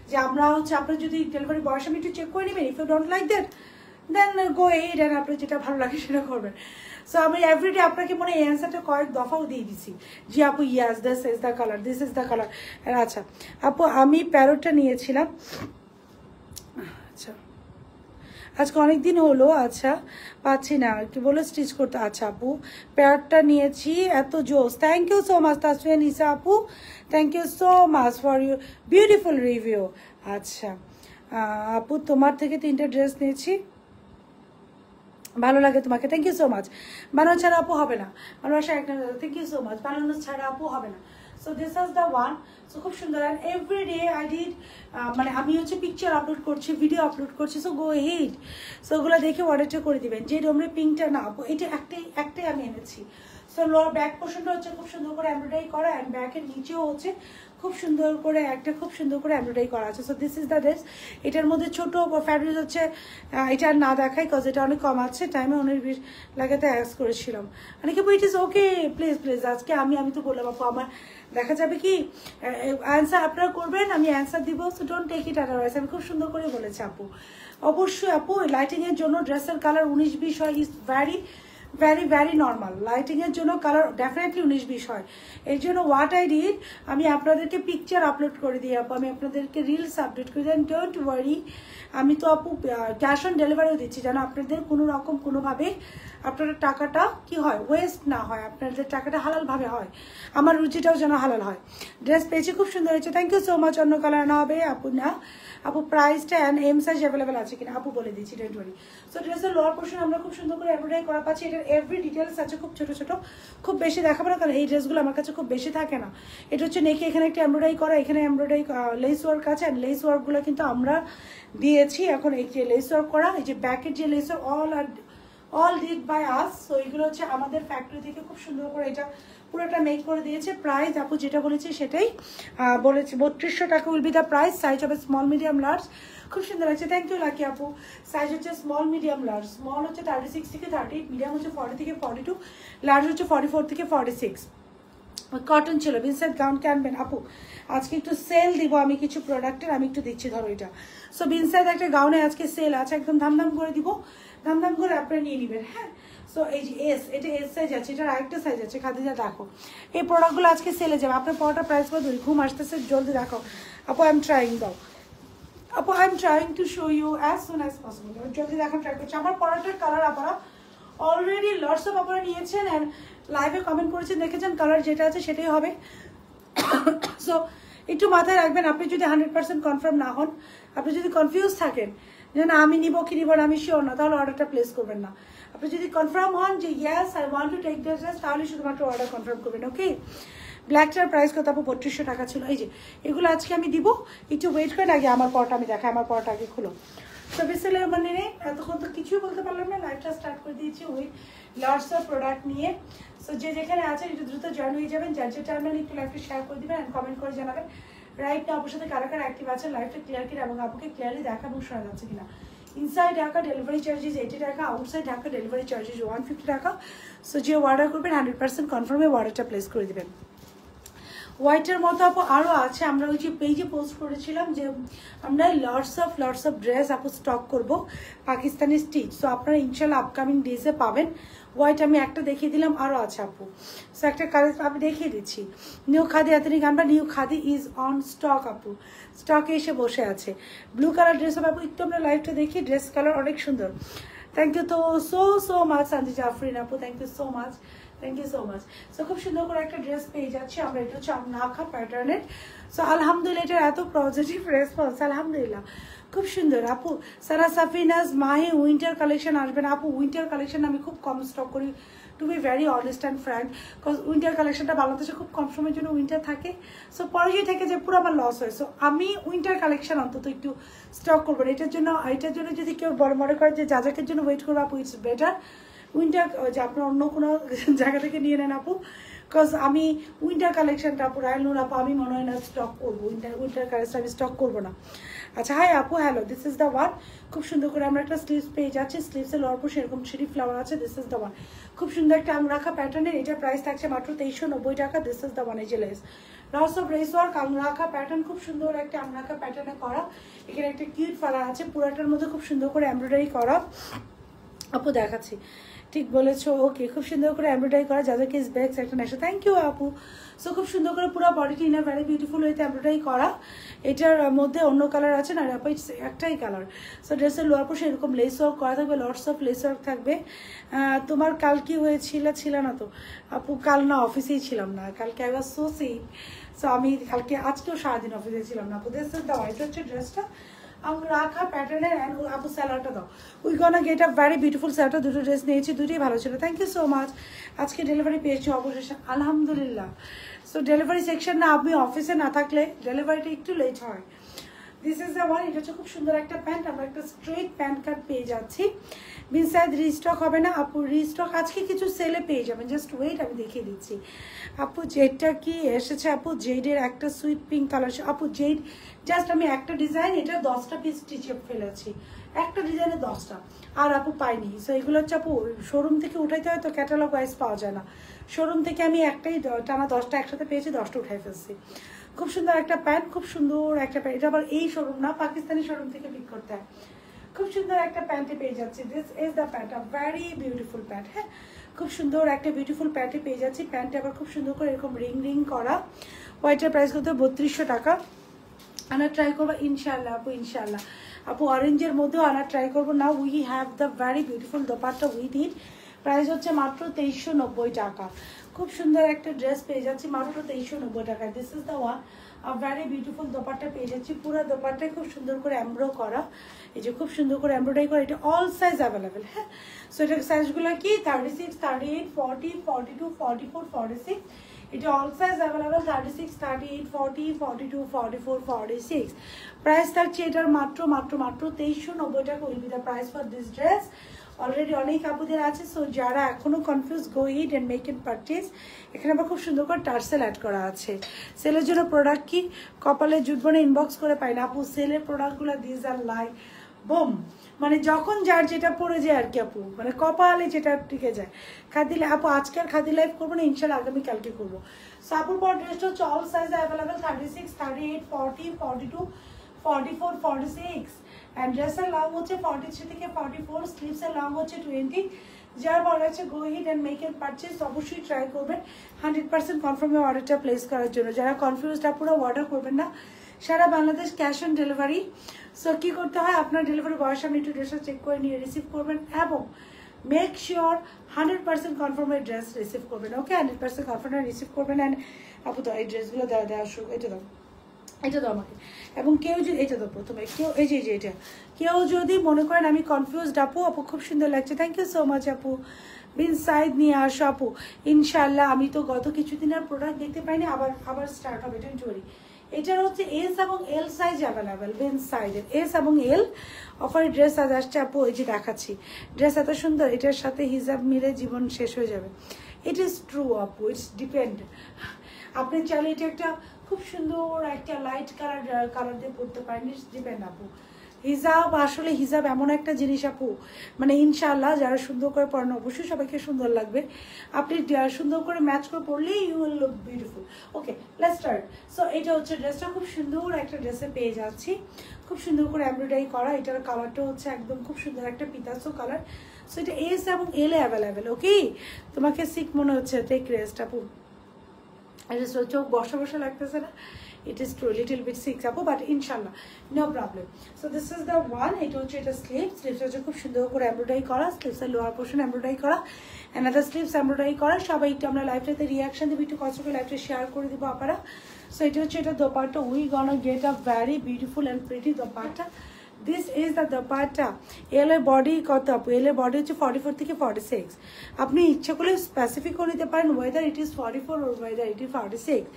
যে আমরা হচ্ছে আপনার যদি ডেলিভারি বয়স আমি একটু চেক করে নেবেন, if you don't like that then go এই দেন আপনার যেটা ভালো লাগে সেটা করবেন। সো আমি এভরিডে আপনাকে মনে এই অ্যান্সারটা কয়েক দফাও দিয়ে দিচ্ছি জি আপু। Yes this is the colour, this is the colour. আচ্ছা আপু আমি প্যারোটটা নিয়েছিলাম, আচ্ছা আজকে অনেক দিন হলো, আচ্ছা পাচ্ছি না কি বলো স্টিচ করতে। আচ্ছা আপু প্যারোটটা নিয়েছি, এত জোস, thank you so much Tasfian Isa আপু, thank you so much for you beautiful review. আচ্ছা আপু তোমার থেকে তিনটে ড্রেস নিয়েছি, ভালো লাগে তোমাকে, থ্যাংক ইউ সো মাচ। বানানো ছাড়া আপু হবে না, ভালোবাসা একটা, থ্যাংক ইউ সো মাচ, বানানো ছাড়া আপু হবে না। So this is the one, so খুব সুন্দর। And every day I did মানে আমি হচ্ছে পিকচার আপলোড করছি, ভিডিও আপলোড করছি, সো গো হেড সো ওগুলো দেখে অর্ডারটা করে দিবেন। যে ডোমরে পিঙ্কটা না আপু, এটা একটাই একটাই আমি এনেছি। সো লোয়ার ব্যাক পোর্শনটা হচ্ছে খুব সুন্দর করে এমব্রয়ডারি করা, অ্যান্ড ব্যাকের নিচেও হচ্ছে খুব সুন্দর করে একটা খুব সুন্দর করে এমব্রয়ডারি করা আছে। So this is the dress, এটার মধ্যে ছোটো ফ্যাব্রিক হচ্ছে, এটা আর না দেখাই কজ এটা অনেক কম আছে, টাইমে অনেক লাগাতে অ্যাস করেছিলাম। মানে কি it is okay, please please আজকে আমি আমি তো বললাম আপু আমার দেখা যাবে কি অ্যান্সার আপনারা করবেন, আমি অ্যান্সার দিব, so don't take it otherwise. আমি খুব সুন্দর করে বলেছি আপু, অবশ্যই আপু। লাইটিংয়ের জন্য ড্রেসের কালার উনিশ বিশ হয়, is very very very normal, লাইটিংয়ের জন্য কালার ডেফিনেটলি উনিশ বিশ হয়। এর জন্য হোয়াট আই ডিড, আমি আপনাদেরকে পিকচার আপলোড করে দিই আপু, আমি আপনাদেরকে রিলস আপডেট করে দিই, ডোন্ট ওয়ারি। আমি তো আপু ক্যাশ অন ডেলিভারিও দিচ্ছি যেন আপনাদের কোনো রকম কোনোভাবে আপনাদের টাকাটা কি হয় ওয়েস্ট না হয়, আপনাদের টাকাটা হালালভাবে হয়, আমার রুচিটাও যেন হালাল হয়। ড্রেস পেয়েছি, খুব সুন্দর হয়েছে, থ্যাংক ইউ সো মাচ। অন্য কালার না হবে আপু, না আপু প্রাইসটা অ্যান্ড এম সাইজ অ্যাভেলেবেল আছে কিনা আপু বলে দিচ্ছি, ডোন্ট ওয়ারি। সো ড্রেসের লোয়ার পোর্শন আমরা খুব সুন্দর করে এমব্রয়ডারি করা পাচ্ছি, এটার এভরি ডিটেলস আছে, খুব ছোটো ছোটো, খুব বেশি দেখাবো না কারণ এই ড্রেসগুলো আমার কাছে খুব বেশি থাকে না। এটা হচ্ছে নেকি, এখানে একটা এমব্রয়ডারি করা, এখানে এমব্রয়ডারি লেস ওয়ার্ক আছে, অ্যান্ড লেস ওয়ার্কগুলো কিন্তু আমরা দিয়েছি। এখন এই যে লেস ওয়ার্ক করা, এই যে ব্যাকের যে lace work all are all did by us, so এইগুলো হচ্ছে আমাদের ফ্যাক্টরি থেকে খুব সুন্দর করে এটা পুরোটা মেক করে দিয়েছে। প্রাইস আপু যেটা বলেছি সেটাই বলেছি, বত্রিশশো টাকা will be the price, size হবে স্মল মিডিয়াম লার্জ। খুব সুন্দর লাগছে, থ্যাংক ইউ লাকি আপু। সাইজ হচ্ছে স্মল মিডিয়াম লার্জ, স্মল হচ্ছে থার্টি সিক্স থেকে থার্টি এইট, মিডিয়াম হচ্ছে ফর্টি থেকে ফর্টি টু, লার্জ হচ্ছে ফর্টি ফোর থেকে ফর্টি সিক্স। কটন ছিল, বিনসেট গাউন ক্যানভেন আপু, আজকে একটু সেল দিব আমি কিছু প্রোডাক্টের, আমি একটু দিচ্ছি ধরো এটা। সো বিনসেট একটা গাউনে আজকে সেল আছে, একদম ধামধাম করে দিব। दाम दाम कर अपना नहीं नीबें हाँ सो एस एट एस सैज आएकटा सैज आ खादी जा रखो ये प्रोडक्टगुलो आज के सेले जाए अपना पड़ा प्राइस बदल घूम आसते से जल्दी रखो अपो आई एम ट्राइंग दाओ अपो I am trying to show you as soon as possible जल्दी रखा ट्राई कर पड़ाटार कलर अपना अलरेडी लट्स अफ अपना नहीं एंड लाइव कमेंट कर देखे कलर जेटा आछे सो एक माथा रखबें अपनी जो हंड्रेड पार्सेंट कन्फार्म ना हन अपनी जो कन्फ्यूज थकें जो ना निब कि निब ना शिओर ना तो अर्डर प्लेस करबें ना अपनी जो कन्फार्म हन जो yes I want to take this dress ताहले शुधुमात्र अर्डर कन्फार्म करबें ओके ब्लैकटार प्राइस कत आपको बत्रीसशो टाका छिलो एई जे एगुलो आज के आमी दिबो एक वेट कर आगे आमार पटटा आमी देखाई आमार पटटा आगे खुलो तो बेसिकली मैंने एतक्षण तो किछु बोलते पारलाम ना लाइफटा स्टार्ट कर दिएछि ओई लट्स अफ प्रोडक्ट निये सो जे जेखाने आछेन एकटु द्रुत जॉइन हये जाबेन जार जार टाइम लाइन एकटु लाइफटा शेयर करे दिबेन एंड कमेंट करे जानाबेन राइट ना आपनादेर साथे कारा कारा एक्टिव आछेन लाइफटा क्लियर किना एबं आपके क्लियरली देखाबो शोना जाच्छे किना इनसाइड ढाका डेलिवरी चार्जेस अस्सी टाका आउटसाइड ढाका डेलिवरी चार्जेस एक सौ पचास टाका सो जे अर्डर करबेन हंड्रेड परसेंट कनफार्म ए अर्डरटा प्लेस करे दिबेन व्हाइटर मत आप आज पेजे पोस्ट कर lots of lots of dress आप स्टक करब पाकिस्तानी स्टिच सो अपना इनशाल्लाह अपकामिंग डेजे पाबेन व्हाइट हमें एक देखिए दिलाम आपू सो एक कलर आप देखिए दीची new khadi ethnic gown new khadi is on stock आपू स्टके एसे बसे आछे ब्लू कलर ड्रेस आपू एक तो लाइफटा देखिए ड्रेस कलर अनेक सुंदर थैंक यू तो सो सो माच सांजी जाफरीन आपू थैंक यू सो माच थैंक यू सो माच सो खूब सुंदर एक ड्रेस पे जाखा पैटार्न सो अल्हम्दुलिल्लाह एत पजिटिव रेसपन्स अल्हम्दुलिल्लाह खूब सुंदर आपू सारा साफिनाज माहे उइंटार कलेक्शन आसबेन आपू उइंटार कलेक्शन आमी खूब कम स्टक करी to be very honest and frank because winter कलेक्शनटा बांग्लादेशे खूब कम समयेर जोन्नो उइंटार थाके सो परे थेके जे पुरो आमार लस हय सो आमी उइंटार कलेक्शन अंतत एकटु स्टक करब एटार जोन्नो एटार जोन्नो जोदि केउ बड़ मने करे जे जाजाकेर जोन्नो वेट करब आपू इट्स बेटार उइंटार जे आपनि अन्य कोनो जायगा थेके निये नेन आपू बिकज आमी उइंटार कलेक्शनटा आपू रायलुन आपू आमी मने हय ना स्टक करब उइंटार उइंटार कलेक्शनटा आमी स्टक करब ना अच्छा हाई आपू hello this is the one खूब सुंदर स्लीव्स पे जालिवस लोअर पर सरकम थ्री फ्लावर आज दिस इज द वन खूब सुंदर एक आम रखा पैटार्न यार प्राइस थकते मात्र तेईस नब्बे टाका this is the one as lace lots of lace work आम रखा पैटार्न खूब सुंदर एक आम रखा पैटार्न करा एखे एक किट फाला आज पुराटार मध्य खूब सुंदर एम्ब्रॉयडरी करा आपू देखा ठीक बोलेछो ओके खूब सुंदर करे एम्ब्रॉयडरी करा जाजाक इज बैक सेक्शन आछे थैंक यू आपू सो खूब सुंदर करे पूरा बॉडीटी इन वेरी ब्यूटीफुल वेते एम्ब्रॉयडरी करा एटार मध्य अन्य कलर आछे ना आपू एकटाई कलर सो ड्रेसेर लोअर पर एरकम लेस वर्क करा थाकबे लट्स अफ लेस वर्क थाकबे तोमार काल कि होयेछिलो छिलो ना तो आपू काल ना अफिसेई छिलाम ना कालके आई वाज सो सिक सो आमी कालके आजकेও सारा दिन अफिसेई छिलाम ना आपू दिस इज द व्हाइट हच्छे ड्रेसटा आम रखा पैटार्न एंड आप सैलाडा दाओ we gonna get up very beautiful सैलाडा दुटो ड्रेस नियेछि दुटोई भालो छिलो थैंक यू सो माच आज के डेलिवरी पेयेछि अवश्य आलহামদুলিল্লাহ सो डेलिवरी सेक्शन ना आमी अफिसे ना थाकले डेलिवरीटा एकटु लेट हय दिस इज आवर এটা হচ্ছে খুব সুন্দর একটা প্যান্ট আমরা একটা স্ট্রেট প্যান্ট কাট পেয়ে যাচ্ছি বিনসাইড রিস্টক হবে না আপু রিস্টক আজকে কিছু সেলে পেয়ে যাবেন জাস্ট ওয়েট আমি দেখিয়ে দিচ্ছি আপু যেটা কি এসেছে আপু জেডের একটা সুইট পিঙ্ক কালার আপু জেড জাস্ট আমি একটা ডিজাইন এটা দশটা পিস স্টিচ আপ ফেলেছি একটা ডিজাইনে দশটা আর আপু পাইনি সো এগুলো হচ্ছে আপু শোরুম থেকে উঠাইতে হয় তো ক্যাটালগ ওয়াইজ পাওয়া যায় না শোরুম থেকে আমি একটাই টানা দশটা একসাথে পেয়েছি দশটা উঠাই ফেলছি खूब सुंदर एक पैंट खूब सुंदर एक पैंट ये शोरूम ना पाकिस्तानी शोरूम थे पिक करते हैं खूब सुंदर एक पैंटे पे जा this is the pant very beautiful pant है खूब सुंदर एक ब्यूटीफुल पैंटे पे जा पैंट आबार खूब सुंदर एरकम रिंग रिंग करा व्हाइटर प्राइस कत बत्रीसशो टाका आना ट्राई करबा इनशाल्लाह आपू इनशाल्लाह आपू ऑरेंजर मध्य आना ट्राई करब ना we have the very beautiful dupatta with it price होच्छे मात्र तेईसशो नब्बे टाका खूब सुंदर एक ड्रेस पे जा मात्र तेईसशो नब्बे टाका this is the one a very beautiful dupatta पे जा पूरा दोपाट्टा खूब सुंदर करे एम्ब्रो करा ये खूब सुंदर करे एम्ब्रॉयडरी करा ये ऑल साइज अवेलेबल है सो ये साइजगुलो कि thirty six thirty eight forty forty two forty four forty six it all size available thirty six thirty eight forty forty two forty four forty six price थाकছে এটার मात्र मात्र मात्र तेईसशो नब्बे टाका will be the price for this dress already अनेक আপুদের আছে সো যারা এখনো confuse go ahead and make it purchase এখানে আবার খুব সুন্দর করে টার্সেল অ্যাড করা আছে সেলের জন্য প্রোডাক্ট কি কপালে জুটবনে ইনবক্স করে পাই না আপু সেলের প্রোডাক্টগুলো দিস আর লাইক বম মানে যখন যার যেটা পড়ে যায় আর কি আপু মানে কপালে যেটা টিকে যায় খাদিলে আপু আজকের খাদি লাইভ করব না ইনশাআল্লাহ আগামী কালকে করব সো আপুর পর ড্রেসটা হচ্ছে all size available thirty six thirty eight forty forty two forty four forty six ড্রেসের লং হচ্ছে ফর্টি থ্রি থেকে ফর্টি ফোর, স্লিভসের লং হচ্ছে টোয়েন্টি। যার ভালো লাগছে go ahead and make a purchase, অবশ্যই ট্রাই করবেন হান্ড্রেড পার্সেন্ট কনফার্মে অর্ডারটা প্লেস করার জন্য। যারা কনফিউজটা পুরো অর্ডার করবেন না, সারা Bangladesh cash on delivery. So কী করতে হয়, আপনার ডেলিভারি বয়ের সামনে একটু ড্রেসটা চেক করে নিয়ে রিসিভ করবেন এবং মেক শিওর হান্ড্রেড পার্সেন্ট কনফার্মে ড্রেস রিসিভ করবেন। ওকে, হান্ড্রেড পার্সেন্ট কনফার্মে রিসিভ করবেন। অ্যান্ড আপু তো এই ড্রেসগুলো দেওয়া দেওয়া শুরু, এটা দাও এটা তো আমাকে, এবং কেউ যদি এটা তো প্রথমে কেউ এই যে এই যে এটা কেউ যদি মনে করেন আমি কনফিউজড, আপু আপু খুব সুন্দর লাগছে, থ্যাংক ইউ সো মাচ আপু, বিন সাইড নিয়ে আসো আপু ইনশাল্লাহ। আমি তো গত কিছুদিন আর প্রোডাক্ট দেখতে পাইনি, আবার আবার স্টার্ট হবে। এটা জরি, এটার হচ্ছে এস এবং এল সাইজ অ্যাভেলেবেল, বিন সাইডের এস এবং এল অফার ড্রেস আজ আসছে আপু। এই যে দেখাচ্ছি ড্রেস এত সুন্দর, এটার সাথে হিজাব মিলে জীবন শেষ হয়ে যাবে। ইট ইজ ট্রু আপু, ইটস ডিপেন্ড। আপনি চাইলে এটা একটা খুব সুন্দর একটা লাইট কালার কালার দিয়ে পরতে পারেন, ইটস ডিপেন্ড আপু। হিজাব আসলে হিজাব এমন একটা জিনিস আপু, মানে ইনশাআল্লাহ যারা সুন্দর করে পড়েন অবশ্যই সবাইকে সুন্দর লাগবে। আপনি সুন্দর করে ম্যাচ করে পড়লেই you will look beautiful. Okay let's start. So এটা হচ্ছে ড্রেসটা, খুব সুন্দর একটা ড্রেসে পেয়ে যাচ্ছি, খুব সুন্দর করে এমব্রয়ডারি করা। এটার কালারটা হচ্ছে একদম খুব সুন্দর একটা পিতাসো কালার। সো এটা এস এবং এল এ অ্যাভেলেবেল। ওকে, তোমাকে সিক মনে হচ্ছে টেক রেস্ট আপু, চোখ বসা বসা লাগতেছে না। It is true, little bit sick up, but inshallah, no problem. So this is the one. It also it is sleeve. Sleeves are খুব সুন্দর করে এমব্রয়ডারি করা, sleeves এর লোয়ার পোর্শন এমব্রয়ডারি করা, another sleeves এমব্রয়ডারি করা। সবাই একটু আমরা লাইভটাতে রিঅ্যাকশন দেব, একটু কষ্ট করে লাইভটা শেয়ার করে দেব আপনারা। So it হচ্ছে এটা dupatta, we gonna get a very beautiful and pretty dupatta. This is the dupatta. এল এর বডি কত আপু? এল এর বডি হচ্ছে ফর্টি ফোর থেকে ফর্টি সিক্স। আপনি ইচ্ছে করলে স্পেসিফিক করে নিতে পারেন whether it is forty four or whether it is forty six.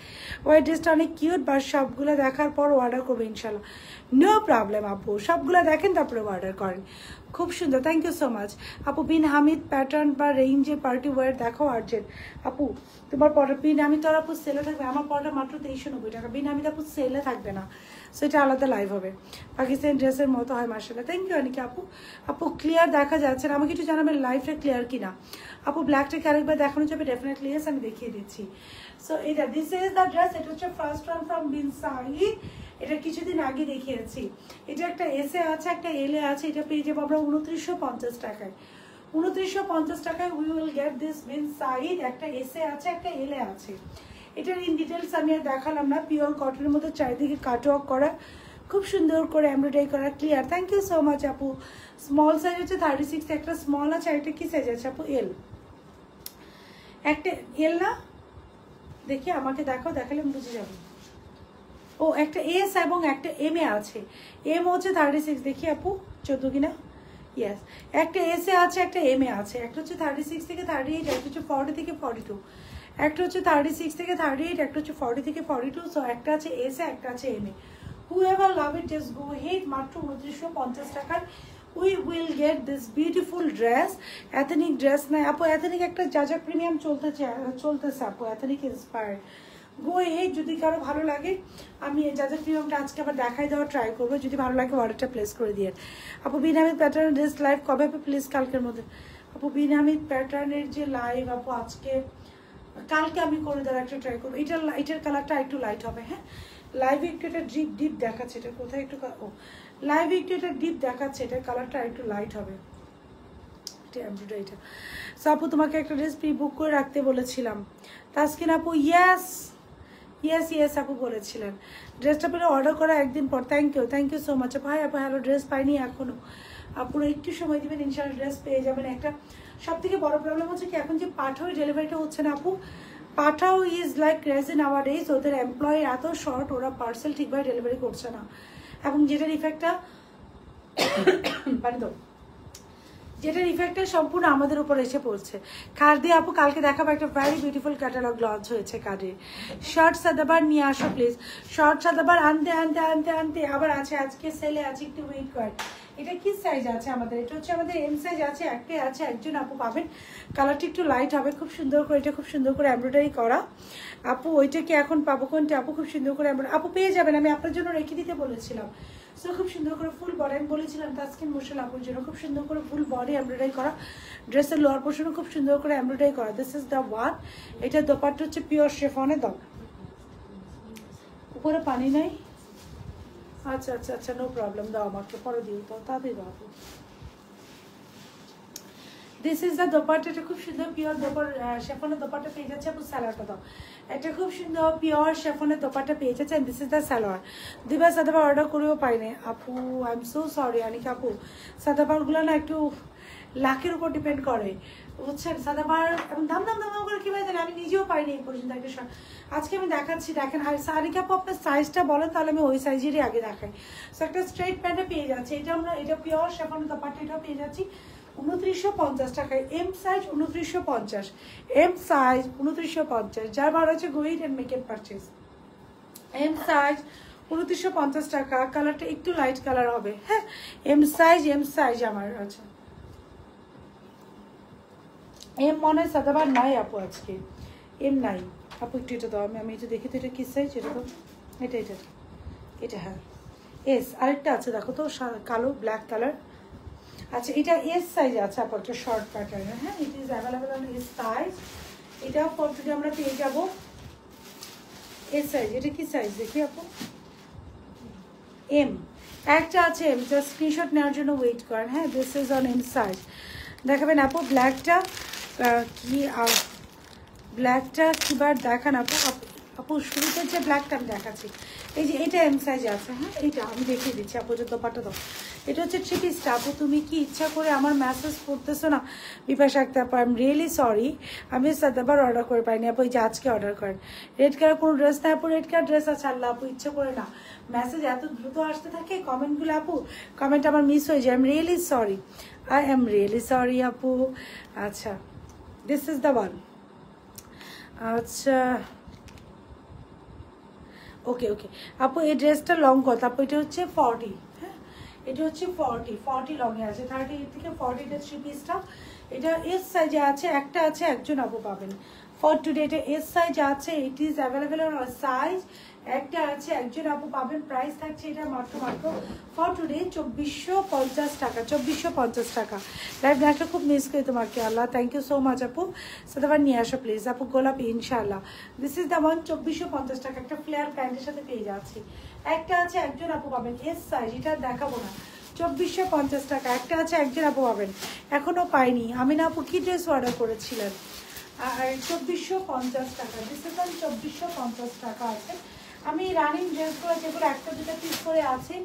ওই ড্রেসটা অনেক কিউট, বা সবগুলো দেখার পর অর্ডার করবেন ইনশাল্লাহ, নো প্রবলেম আপু। সবগুলো দেখেন তারপরে অর্ডার করেন, খুব সুন্দর। থ্যাংক ইউ সো মাচ আপু। বিন হামিদ প্যাটার্ন বা রেঞ্জে পার্টি ওয়ার দেখো আর্জেন্ট আপু। তোমার পরে বিন হামিদ আর আপু সেলে থাকবে, আমার পরটা মাত্র তেইশশো নব্বই টাকা। বিন হামিদ আপু সেলে থাকবে না, সো এটা আলাদা লাইভ হবে, পাকিস্তানি ড্রেসের মতো হয় মার্শাল্লাহ। থ্যাংক ইউ অনেক আপু। আপু ক্লিয়ার দেখা যাচ্ছে না, আমাকে একটু জানাবেন লাইভটা ক্লিয়ার কিনা আপু। ব্ল্যাকটাকে আরেকবার দেখানো যাবে? ডেফিনেটলি ইয়েস, আমি দেখিয়ে দিচ্ছি। সো এটা দিস ইজ দ্য ড্রেস, এটা হচ্ছে ফার্স্ট ওয়ান ফ্রম বিন সাহি। এটা কিছুদিন আগে দেখিয়েছি, এটা একটা এসে আছে একটা এলে আছে। এটা পেয়ে যাবো আমরা উনত্রিশশো পঞ্চাশ টাকায়, উনত্রিশশো পঞ্চাশ টাকায় উই উইল গেট দিস বিন সাইড। একটা এসে আছে একটা এলে আছে। এটার ইন ডিটেলস আমি আর দেখালাম না। পিওর কটনের মতো চারিদিকে কাটওয়ার্ক করা, খুব সুন্দর করে এমব্রয়ডারি করা, clear. Thank you so much আপু। স্মল সাইজ হচ্ছে থার্টি সিক্স একটা স্মল আছে। একটা কি সাইজ আছে আপু? এল, একটা এল না দেখি, আমাকে দেখাও, দেখালে আমি বুঝে যাবো। ও একটা এস এবং একটা এম এ আছে। এম হচ্ছে থার্টি সিক্স দেখি আপু, চোদ্দো কিনা। ইয়েস, একটা এস এ আছে একটা এম এ আছে। একটা হচ্ছে থার্টি সিক্স থেকে থার্টি এইট, একটা হচ্ছে ফর্টি থেকে ফর্টি টু, একটা হচ্ছে থার্টি সিক্স থেকে থার্টি এইট, একটা হচ্ছে ফর্টি থেকে ফর্টি টু। সো একটা আছে এস এ, একটা আছে এম এ। Whoever love it just go ahead, মাত্র উনত্রিশশো পঞ্চাশ টাকার we will get this beautiful dress. Ethnic dress নাই আপু, অ্যাথেনিক একটা জাজাক প্রিমিয়াম চলতেছে চলতেছে আপু, অ্যাথেনিক ইন্সপায়ার্ড। গো হেড, যদি কারো ভালো লাগে আমি এই যাদের প্রিমিয়ামটা আজকে আবার দেখাই দেওয়ার ট্রাই করবো। যদি ভালো লাগে অর্ডারটা প্লেস করে দিয়ে আপু। বিনামিত প্যাটার্নের ড্রেস লাইভ কবে আপু? প্লিজ কালকের মধ্যে আপু। বিনামিত প্যাটার্নের যে লাইভ আপু আজকে, কালকে আমি করে দেওয়ার একটা ট্রাই করবো। এটার এটার কালারটা একটু লাইট হবে। হ্যাঁ, লাইভে একটু এটা ডিপ ডিপ দেখাচ্ছে, এটা কোথায় একটু, ও লাইভে একটু এটা ডিপ দেখাচ্ছে, এটার কালারটা একটু লাইট হবে। এটা সো আপু তোমাকে একটা ড্রেস প্রি বুক করে রাখতে বলেছিলাম তাসকিন আপু। ইয়াস ইয়েস ইয়েস আপু বলেছিলেন, ড্রেসটা পেলে অর্ডার করা একদিন পর। Thank you, thank you so much ভাই আপু। হ্যালো, ড্রেস পাইনি এখনও, আপনারা একটু সময় দেবেন ইনশাআল্লাহ ড্রেস পেয়ে যাবেন। একটা সব থেকে বড় প্রবলেম হচ্ছে কি, এখন যে পাঠাও ডেলিভারিটা হচ্ছে না আপু। Pathao is like crazy nowadays, ওদের এমপ্লয়ি এত শর্ট, ওরা পার্সেল ঠিকভাবে ডেলিভারি করছে না, এবং যেটার ইফেক্টটা মানে তো যেটার ইফেক্টটা সম্পূর্ণ আমাদের উপর এসে পড়ছে। খাদি আপু কালকে দেখাবো, একটা ভেরি বিউটিফুল ক্যাটালগ লঞ্চ হয়েছে খাদির। শর্ট সাদাবার নিয়ে আসো প্লিজ। শর্ট সাদাবার আনতে আনতে আনতে আনতে আবার আছে, আজকে সেলে আছে, একটু ওয়েট কর। এটা কি সাইজ আছে আমাদের? এটা হচ্ছে আমাদের এম সাইজ আছে, একটাই আছে। একজন আপু পাবেন, কালারটি একটু লাইট হবে, খুব সুন্দর করে। এটা খুব সুন্দর করে এমব্রয়ডারি করা আপু। ওইটা কি এখন পাবো? কোনটা আপু? খুব সুন্দর করে আপু পেয়ে যাবেন, আমি আপনার জন্য রেখে দিতে বলেছিলাম। সো খুব সুন্দর করে ফুল বডি, আমি বলেছিলাম তাসকিন মুশাল আপুর জন্য, খুব সুন্দর করে ফুল বডি এমব্রয়ডারি করা। ড্রেসের লোয়ার পোর্শনও খুব সুন্দর করে এমব্রয়ডারি করা। This is the one. এটা দোপাট্টা হচ্ছে পিওর শিফনের। দাম উপরে পানি নাই अच्छा अच्छा अच्छा नो प्रॉब्लम दाओ माके पर दिओ तो ताबे बाबू दिस इज द दोपाट्टाटा खूब सुंदर प्योर दोपाट्टा शेफोन दोपाट्टा পেয়ে যাচ্ছে আপু সালোয়ারটা দাও এটা খুব সুন্দর प्योर शेफोन दोपाट्टा পেয়ে যাচ্ছে and this is the salwar দিবা সাদাবার অর্ডার করিও পাইনি আপু I am so sorry Anika আপু সাদাবারগুলো না একটু লাখের উপর ডিপেন্ড করে বুঝছেন সাদাবার এবং দাম দাম দাম করে কি ভাই জানি আমি নিজেও পাইনি এই পর্যন্ত একটা আজকে আমি দেখাচ্ছি দেখেন আর সারিকা আপু আপনার সাইজটা বলেন তাহলে আমি ওই সাইজেরই আগে দেখাই সো একটা স্ট্রেট প্যান্টে পেয়ে যাচ্ছে এটা আমরা এটা प्योर शेफोन दोपाट्टाটা পেয়ে যাচ্ছি उनत्रिशो पंचाश टाका एम साइज उनत्रिशो पंचाश एम साइज उनत्रिशो पंचाश जार भाड़ा है go and make it purchase M size उनत्रिशो पंचाश टाका कलर एक तो लाइट कलर होबे हाँ एम साइज एम साइज आमार अच्छा एम मने सदाबार नाई आपू आज के एम नाई आपू एक तो दाओ आमी तो देखी तो ये किस साइज ये तो ये ये ये हाँ एस आरेकटा आछे देखो तो कालो ब्लैक कलर अच्छा इटा एस साइज अच्छा आप एक शर्ट पैटार्न हाँ it is available on S size इटा कॉम्प्लीट हमरा পেয়ে যাব एस साइज এটা কি সাইজ দেখি আপু এম একটা আছে এম জাস্ট স্ক্রিনশট নেওয়ার জন্য ওয়েট করেন হ্যাঁ this is on M size দেখাবেন আপু ব্ল্যাকটা কি আর ব্ল্যাকটা কিবার দেখান আপু আপু শুরুতে যে ব্ল্যাকটা আমি দেখাচ্ছি এই যে এটা এম সাইজ আছে হ্যাঁ এটা আমি দেখিয়ে দিচ্ছি আপু যত পাটা দাও এটা হচ্ছে থ্রি পিসটা আপু তুমি কি ইচ্ছা করে আমার মেসেজ করতেছো না বিপাশা একটা আপু আই এম রিয়েলি সরি আমি সাদাবার অর্ডার করে পাইনি আপু যে আজকে অর্ডার করেন রেড কালার কোনো ড্রেস না আপু রেড কালার ড্রেস আছে আল্লাহ আপু ইচ্ছা করে না মেসেজ এত দ্রুত আসতে থাকে কমেন্টগুলো আপু কমেন্ট আমার মিস হয়ে যায় I am really sorry I am really sorry আপু আচ্ছা দিস ইজ দ্য ওয়ান আচ্ছা ओके ओके आपको ये ड्रेस टा लॉन्ग कत आपको इटे होच्छे फोर्टी हाँ इटे होच्छे फोर्टी फोर्टी लॉन्ग है आज थर्टी एट के फोर्टी डेट थ्री पीस टा इटा एस साइज आचे एक टा आचे एक जोन आपको पावेन फॉर टुडे इटे एस साइज आचे it is available on size एक टा आचे एक जोन आपको पावेन प्राइस था चे इटा मार्को मार्को फॉर टुडे चौबीसशो पंचाश टाका चौबीसशो पंचाश टाका लाइव नेटवर्क खूब मिस करे तुम्हारे अल्लाह थैंक यू सो मच आपू सदाबार निये आसो प्लिज आपू गोलाप इनशाल्लाह दिस इज द वन चौबीसशो पंचाश टाका एक फ्लेयर पैंटेर साथे पेये जाच्छी एक टा आचे एक जोन आपू पावेन एस साइज इटा देखाबो ना चौबीसशो पंचाश टाका एक टा आचे एक जोन आपू पावेन एखोनो पाइनी आमिना आपू कि ड्रेस अर्डर करेछिलेन आर चौबीसशो पंचाश टाका दिस इज द चौबीसशो पंचाश टाका आछे आमी रानिंग ड्रेसगुलो जेगुलो एक दुइटा पिस करे आछे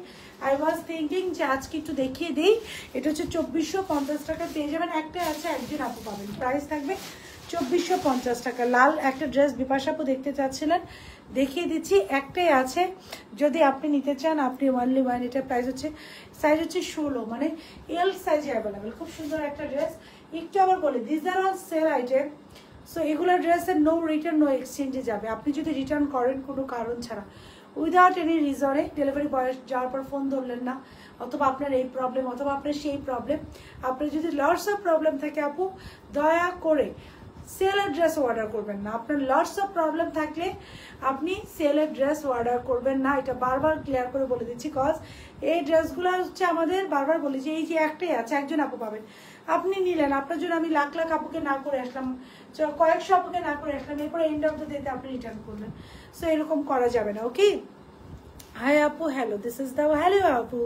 आई वाज थिंकिंग जे आज की एकटु देखिए देई एटा होच्छे चौबीसशो पंचाश टाका पेये जाबेन एकटा आछे एकजन आपू पाबेन प्राइस थाकबे चौबीसशो पंचाश टाका लाल एकटा ड्रेस बिपाशा आपू देखते चाচ্ছিলেন देखिए দিচ্ছি একটাই আছে যদি আপনি নিতে চান আপনি ওয়ানলি ওয়ান এটা প্রাইস হচ্ছে সাইজ হচ্ছে ষোলো মানে এল সাইজে अवेलेबल খুব সুন্দর একটা ড্রেস একটু আবার বলি this R all sale item so एगुला ड्रेस नो रिटार्न नो एक्सचेंजे जाबे आपनी जो रिटार्न करें कोनो कारण छाड़ा उइदाउट एनी रिजने डेलिवरी बॉय जार पर फोन धरलें ना अथवा आपनार एई प्रॉब्लेम अथवा आपनार सेई प्रॉब्लेम आपनार जो लट्स अफ प्रॉब्लेम थाके आपू दया करे सेलर ड्रेस ऑर्डर करबेन ना आपनार लट्स अफ प्रॉब्लेम थाकले आपनी सेलर ड्रेस ऑर्डर करबेन ना एटा बार बार क्लियर करे बोले दिच्छि कज एई ड्रेसगुलो होच्छे आमादेर बार बार बोली जे एई जे एकटाई आछे एकजन आपू पाबेन আপনি নিলেন আপনার জন্য আমি লাখ লাখ আপুকে না করে আসলাম কয়েকশো আপুকে না করে আসলাম এরপর এন্ড অফ দ্য ডেতে আপনি রিটার্ন করলেন সো এরকম করা যাবে না ওকে হাই আপু hello this is the hello আপু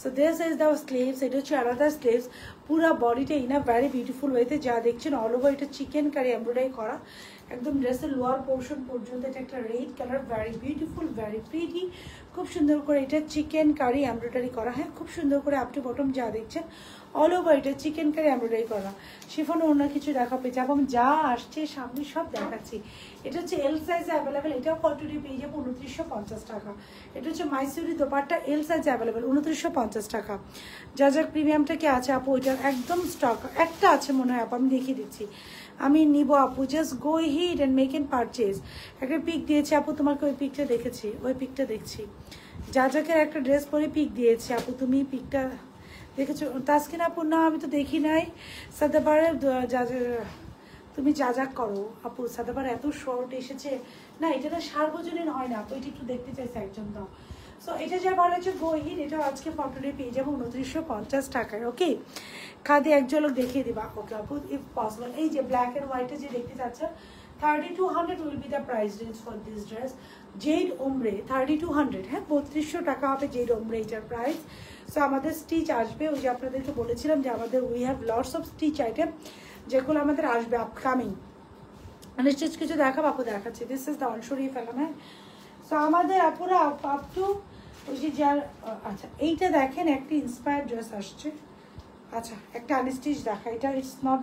so this is the sleeves এটা হচ্ছে আলাদা স্লিভস পুরো বডিটা ইন আ ভেরি বিউটিফুল ওয়েতে যা দেখছেন অল ওভার এটা চিকেন কারি এমব্রয়ডারি করা একদম ড্রেসের লোয়ার পোর্শন পর্যন্ত এটা একটা red colour very beautiful very pretty খুব সুন্দর করে এটা চিকেন কারি এমব্রয়ডারি করা হ্যাঁ খুব সুন্দর করে আপ টু বটম যা দেখছেন অল ওভার এটা চিকেন কারি এমব্রয়ডারি করা শিফনে অন্য কিছু দেখা পেয়েছে এবং যা আসছে সামনে সব দেখাচ্ছি এটা হচ্ছে এল সাইজ অ্যাভেলেবেল এটাও কটুরি পেয়ে যাবো উনত্রিশশো পঞ্চাশ টাকা এটা হচ্ছে Mysuri dupatta L size available উনত্রিশশো পঞ্চাশ টাকা যা যার প্রিমিয়ামটা কি আছে আপু ওইটার একদম স্টক একটা আছে মনে হয় আপু আমি দেখিয়ে দিচ্ছি আমি নিব আপু just go হিড and make an purchase একটা পিক দিয়েছি আপু তোমাকে ওই পিকটা দেখেছি ওই পিকটা দেখছি যা যাকের একটা ড্রেস পরে পিক দিয়েছি আপু তুমি পিকটা देखे तस्किन आपू ना तो देखी नाई सदाबारे तुम्हें जाजाक करो आपू सदाबार एत शर्ट एसे ना ये तो सार्वजनीन है ना तो ये एक देखते चाहिए एक दाओ सो ये जहाँ भाड़ा है गहीन ये आज के फटोटे पे जाब उनत्रिशो पंचाश टाका ओके खादे एक झलक देखिए देवा ओके आपू इफ पसिबल ये ब्लैक एंड व्हाइटे देखते चाचा thirty two hundred will be the price range for this dress. Jade ombre thirty two hundred है बत्रीसशो टाका হবে জেড ওমব্রে এটার প্রাইস। সো আমাদের স্টিচ আসবে, ওই যে আপনাদেরকে বলেছিলাম যে আমাদের we have lots of stitch item যেগুলো আমাদের আসবে আপকামিং। মানে স্টিচ কিছু দেখাবো আপু, দেখাচ্ছি। দিস ইজ দ্য অলসরি ফেলাম। হ্যাঁ সো আমাদের আপুরা আপ টু ওই যে যার আচ্ছা এইটা দেখেন একটা ইন্সপায়ার ড্রেস আসছে। আচ্ছা একটা আনস্টিচ দেখা, এটা ইটস নট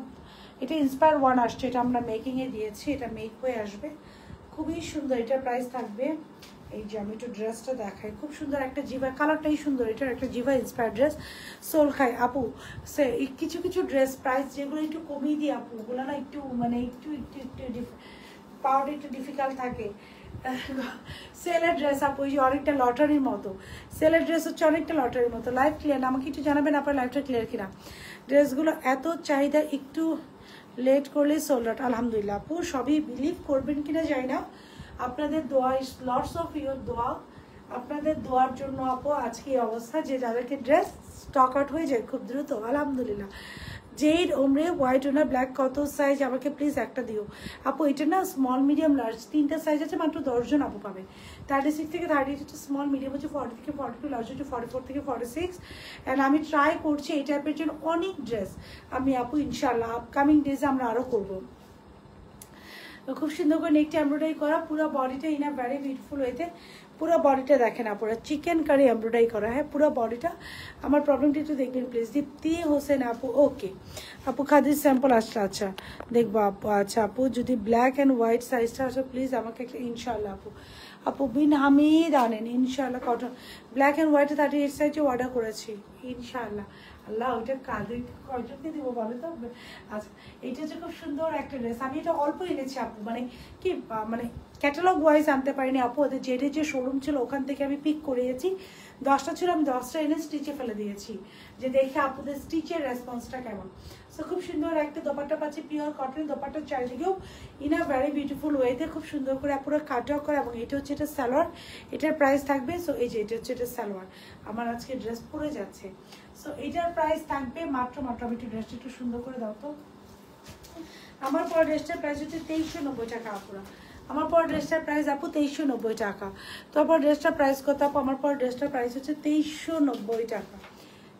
এটা ইন্সপায়ার ওয়ান আসছে, এটা আমরা মেকিংয়ে দিয়েছি, এটা মেক হয়ে আসবে, খুবই সুন্দর। এটার প্রাইস থাকবে, এই যে আমি একটু ড্রেসটা দেখাই, খুব সুন্দর একটা জিভা, কালারটাই সুন্দর, এটার একটা জিভা ইন্সপায়ার ড্রেস। সোল খাই আপু, সে কিছু কিছু ড্রেস প্রাইস যেগুলো একটু কমিয়ে দিই আপু, ওগুলো না একটু মানে একটু একটু একটু পাওয়াটা একটু ডিফিকাল্ট থাকে। সেলের ড্রেস আপু ওই যে অনেকটা লটারির মতো, সেলের ড্রেস হচ্ছে অনেকটা লটারির মতো। লাইভ ক্লিয়ার না? আমাকে একটু জানাবেন আপনার লাইভটা ক্লিয়ার কিনা। ড্রেসগুলো এত চাহিদা, একটু লেট করলে সোল্ড আউট। আলহামদুলিল্লাহ আপু, সবই বিলিভ করবেন কিনা যাই না, আপনাদের দোয়া, লটস অফ ইউর দোয়া, আপনাদের দোয়ার জন্য আপু আজকে এই অবস্থা, যে যাদেরকে ড্রেস স্টক আউট হয়ে যায় খুব দ্রুত। আলহামদুলিল্লাহ। জেড ওমরে হোয়াইট ওনার ব্ল্যাক কত সাইজ আমাকে প্লিজ একটা দিও আপু। এটা না স্মল মিডিয়াম লার্জ তিনটা সাইজ আছে, মাত্র দশজন আপু পাবে। থার্টি সিক্স থেকে থার্টি এইট হচ্ছে স্মল, মিডিয়াম হচ্ছে ফর্টি থেকে ফর্টি টু, লার্জ হচ্ছে ফর্টি ফোর থেকে ফর্টি সিক্স অ্যান্ড আমি ট্রাই করছি এই টাইপের জন্য অনেক ড্রেস আমি আপু, ইনশাল্লাহ আপকামিং ডেজে আমরা আরও করবো। খুব সুন্দর করে নেকটা এমব্রয়ডারি করা, পুরো বডিটা ইনার ভেরি বিউটিফুল হয়েছে। পুরো বডিটা দেখেন আপুরা, চিকেন কারি এমব্রয়ডারি করা। হ্যাঁ পুরো বডিটা, আমার প্রবলেমটা একটু দেখবেন প্লিজ। দীপ্তি হোসেন আপু, ওকে আপু খাদির স্যাম্পল আসছে, আচ্ছা দেখবো আপু। আচ্ছা আপু যদি ব্ল্যাক অ্যান্ড হোয়াইট সাইজটা আসে প্লিজ আমাকে, ইনশাল্লাহ আপু। আপু বিন হামিদ আনেন ইনশাল্লাহ, কটন ব্ল্যাক অ্যান্ড হোয়াইটে থার্টি এইট সাইজে অর্ডার করেছি ইনশাল্লাহ। আল্লাহ ওইটা কাদের কয়জনকে দেবো বলো তো। আচ্ছা এইটা হচ্ছে খুব সুন্দর একটা ড্রেস, আমি এটা অল্প এনেছি আপু, মানে কি মানে ক্যাটালগ ওয়াইজ আনতে পারিনি আপু, ওদের যেটা যে শোরুম ছিল ওখান থেকে আমি পিক করিয়েছি। দশটা ছিল, আমি দশটা এনে স্টিচে ফেলে দিয়েছি, যে দেখে আপুদের স্টিচের রেসপন্সটা কেমন। সো খুব সুন্দর একটা দোপাট্টা পাচ্ছি, পিওর কটন দোপাট্টার চারিদিকেও ইনার ভেরি বিউটিফুল ওয়েতে খুব সুন্দর করে পুরো কাটওয়ার্ক করা। এবং এটা হচ্ছে এটা সালোয়ার, এটার প্রাইস থাকবে, সো এই যে এটা হচ্ছে এটা সালোয়ার, আমার আজকে ড্রেস পরে যাচ্ছে। সো এটার প্রাইস থাকবে মাত্র মাত্র আমি একটু ড্রেসটা একটু সুন্দর করে দাও তো। আমার পর ড্রেসটার প্রাইস হচ্ছে তেইশশো নব্বই টাকা আপুরা। আমার পর ড্রেসটার প্রাইস আপু তেইশশো নব্বই টাকা। তো আমার ড্রেসটার প্রাইস কত আপু? আমার পর ড্রেসটার প্রাইস হচ্ছে তেইশশো নব্বই টাকা,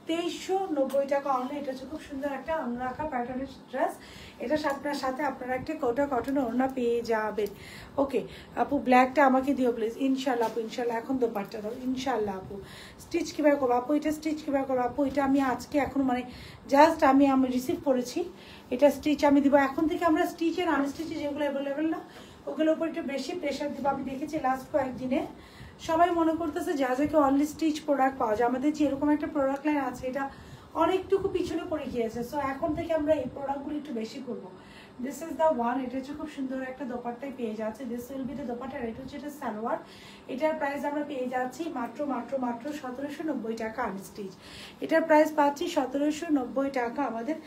তেইশশো নব্বই টাকা অনলাইন। এটা হচ্ছে খুব সুন্দর একটা অন্যরাখা প্যাটার্নের ড্রেস, এটা আপনার সাথে আপনারা একটা কোটা কটনের ওড়না পেয়ে যাবেন। ওকে আপু ব্ল্যাকটা আমাকে দিও প্লিজ ইনশাল্লাহ আপু, ইনশাল্লাহ। এখন দোপাট্টা দাও ইনশাল্লাহ আপু। স্টিচ কীভাবে করবো আপু? এটা স্টিচ কীভাবে করবো আপু? এটা আমি আজকে এখন মানে জাস্ট আমি আমি রিসিভ করেছি, এটা স্টিচ আমি দিব। এখন থেকে আমরা স্টিচের আনস্টিচে যেগুলো অ্যাভেলেবেল না ওগুলোর উপর একটু বেশি প্রেশার দিব। আমি দেখেছি লাস্ট কয়েকদিনে সবাই মনে করতেছে জাজাকে অনলি স্টিচ প্রোডাক্ট পাওয়া যায়, আমাদের যে এরকম একটা প্রোডাক্ট লাইন আছে এটা অনেকটুকু পিছনে পড়ে গিয়েছে। সো এখন থেকে আমরা এই প্রোডাক্টগুলো একটু বেশি করব। দিস ইজ দ্য ওয়ান, এটা হচ্ছে খুব সুন্দর একটা দোপাট্টাই পেয়ে যাচ্ছে। This will be the dupatta, এটা হচ্ছে এটা সালোয়ার, এটার প্রাইস আমরা পেয়ে যাচ্ছি মাত্র মাত্র মাত্র সতেরোশো নব্বই টাকা আনস্টিচ। এটার প্রাইস পাচ্ছি সতেরোশো নব্বই টাকা আমাদের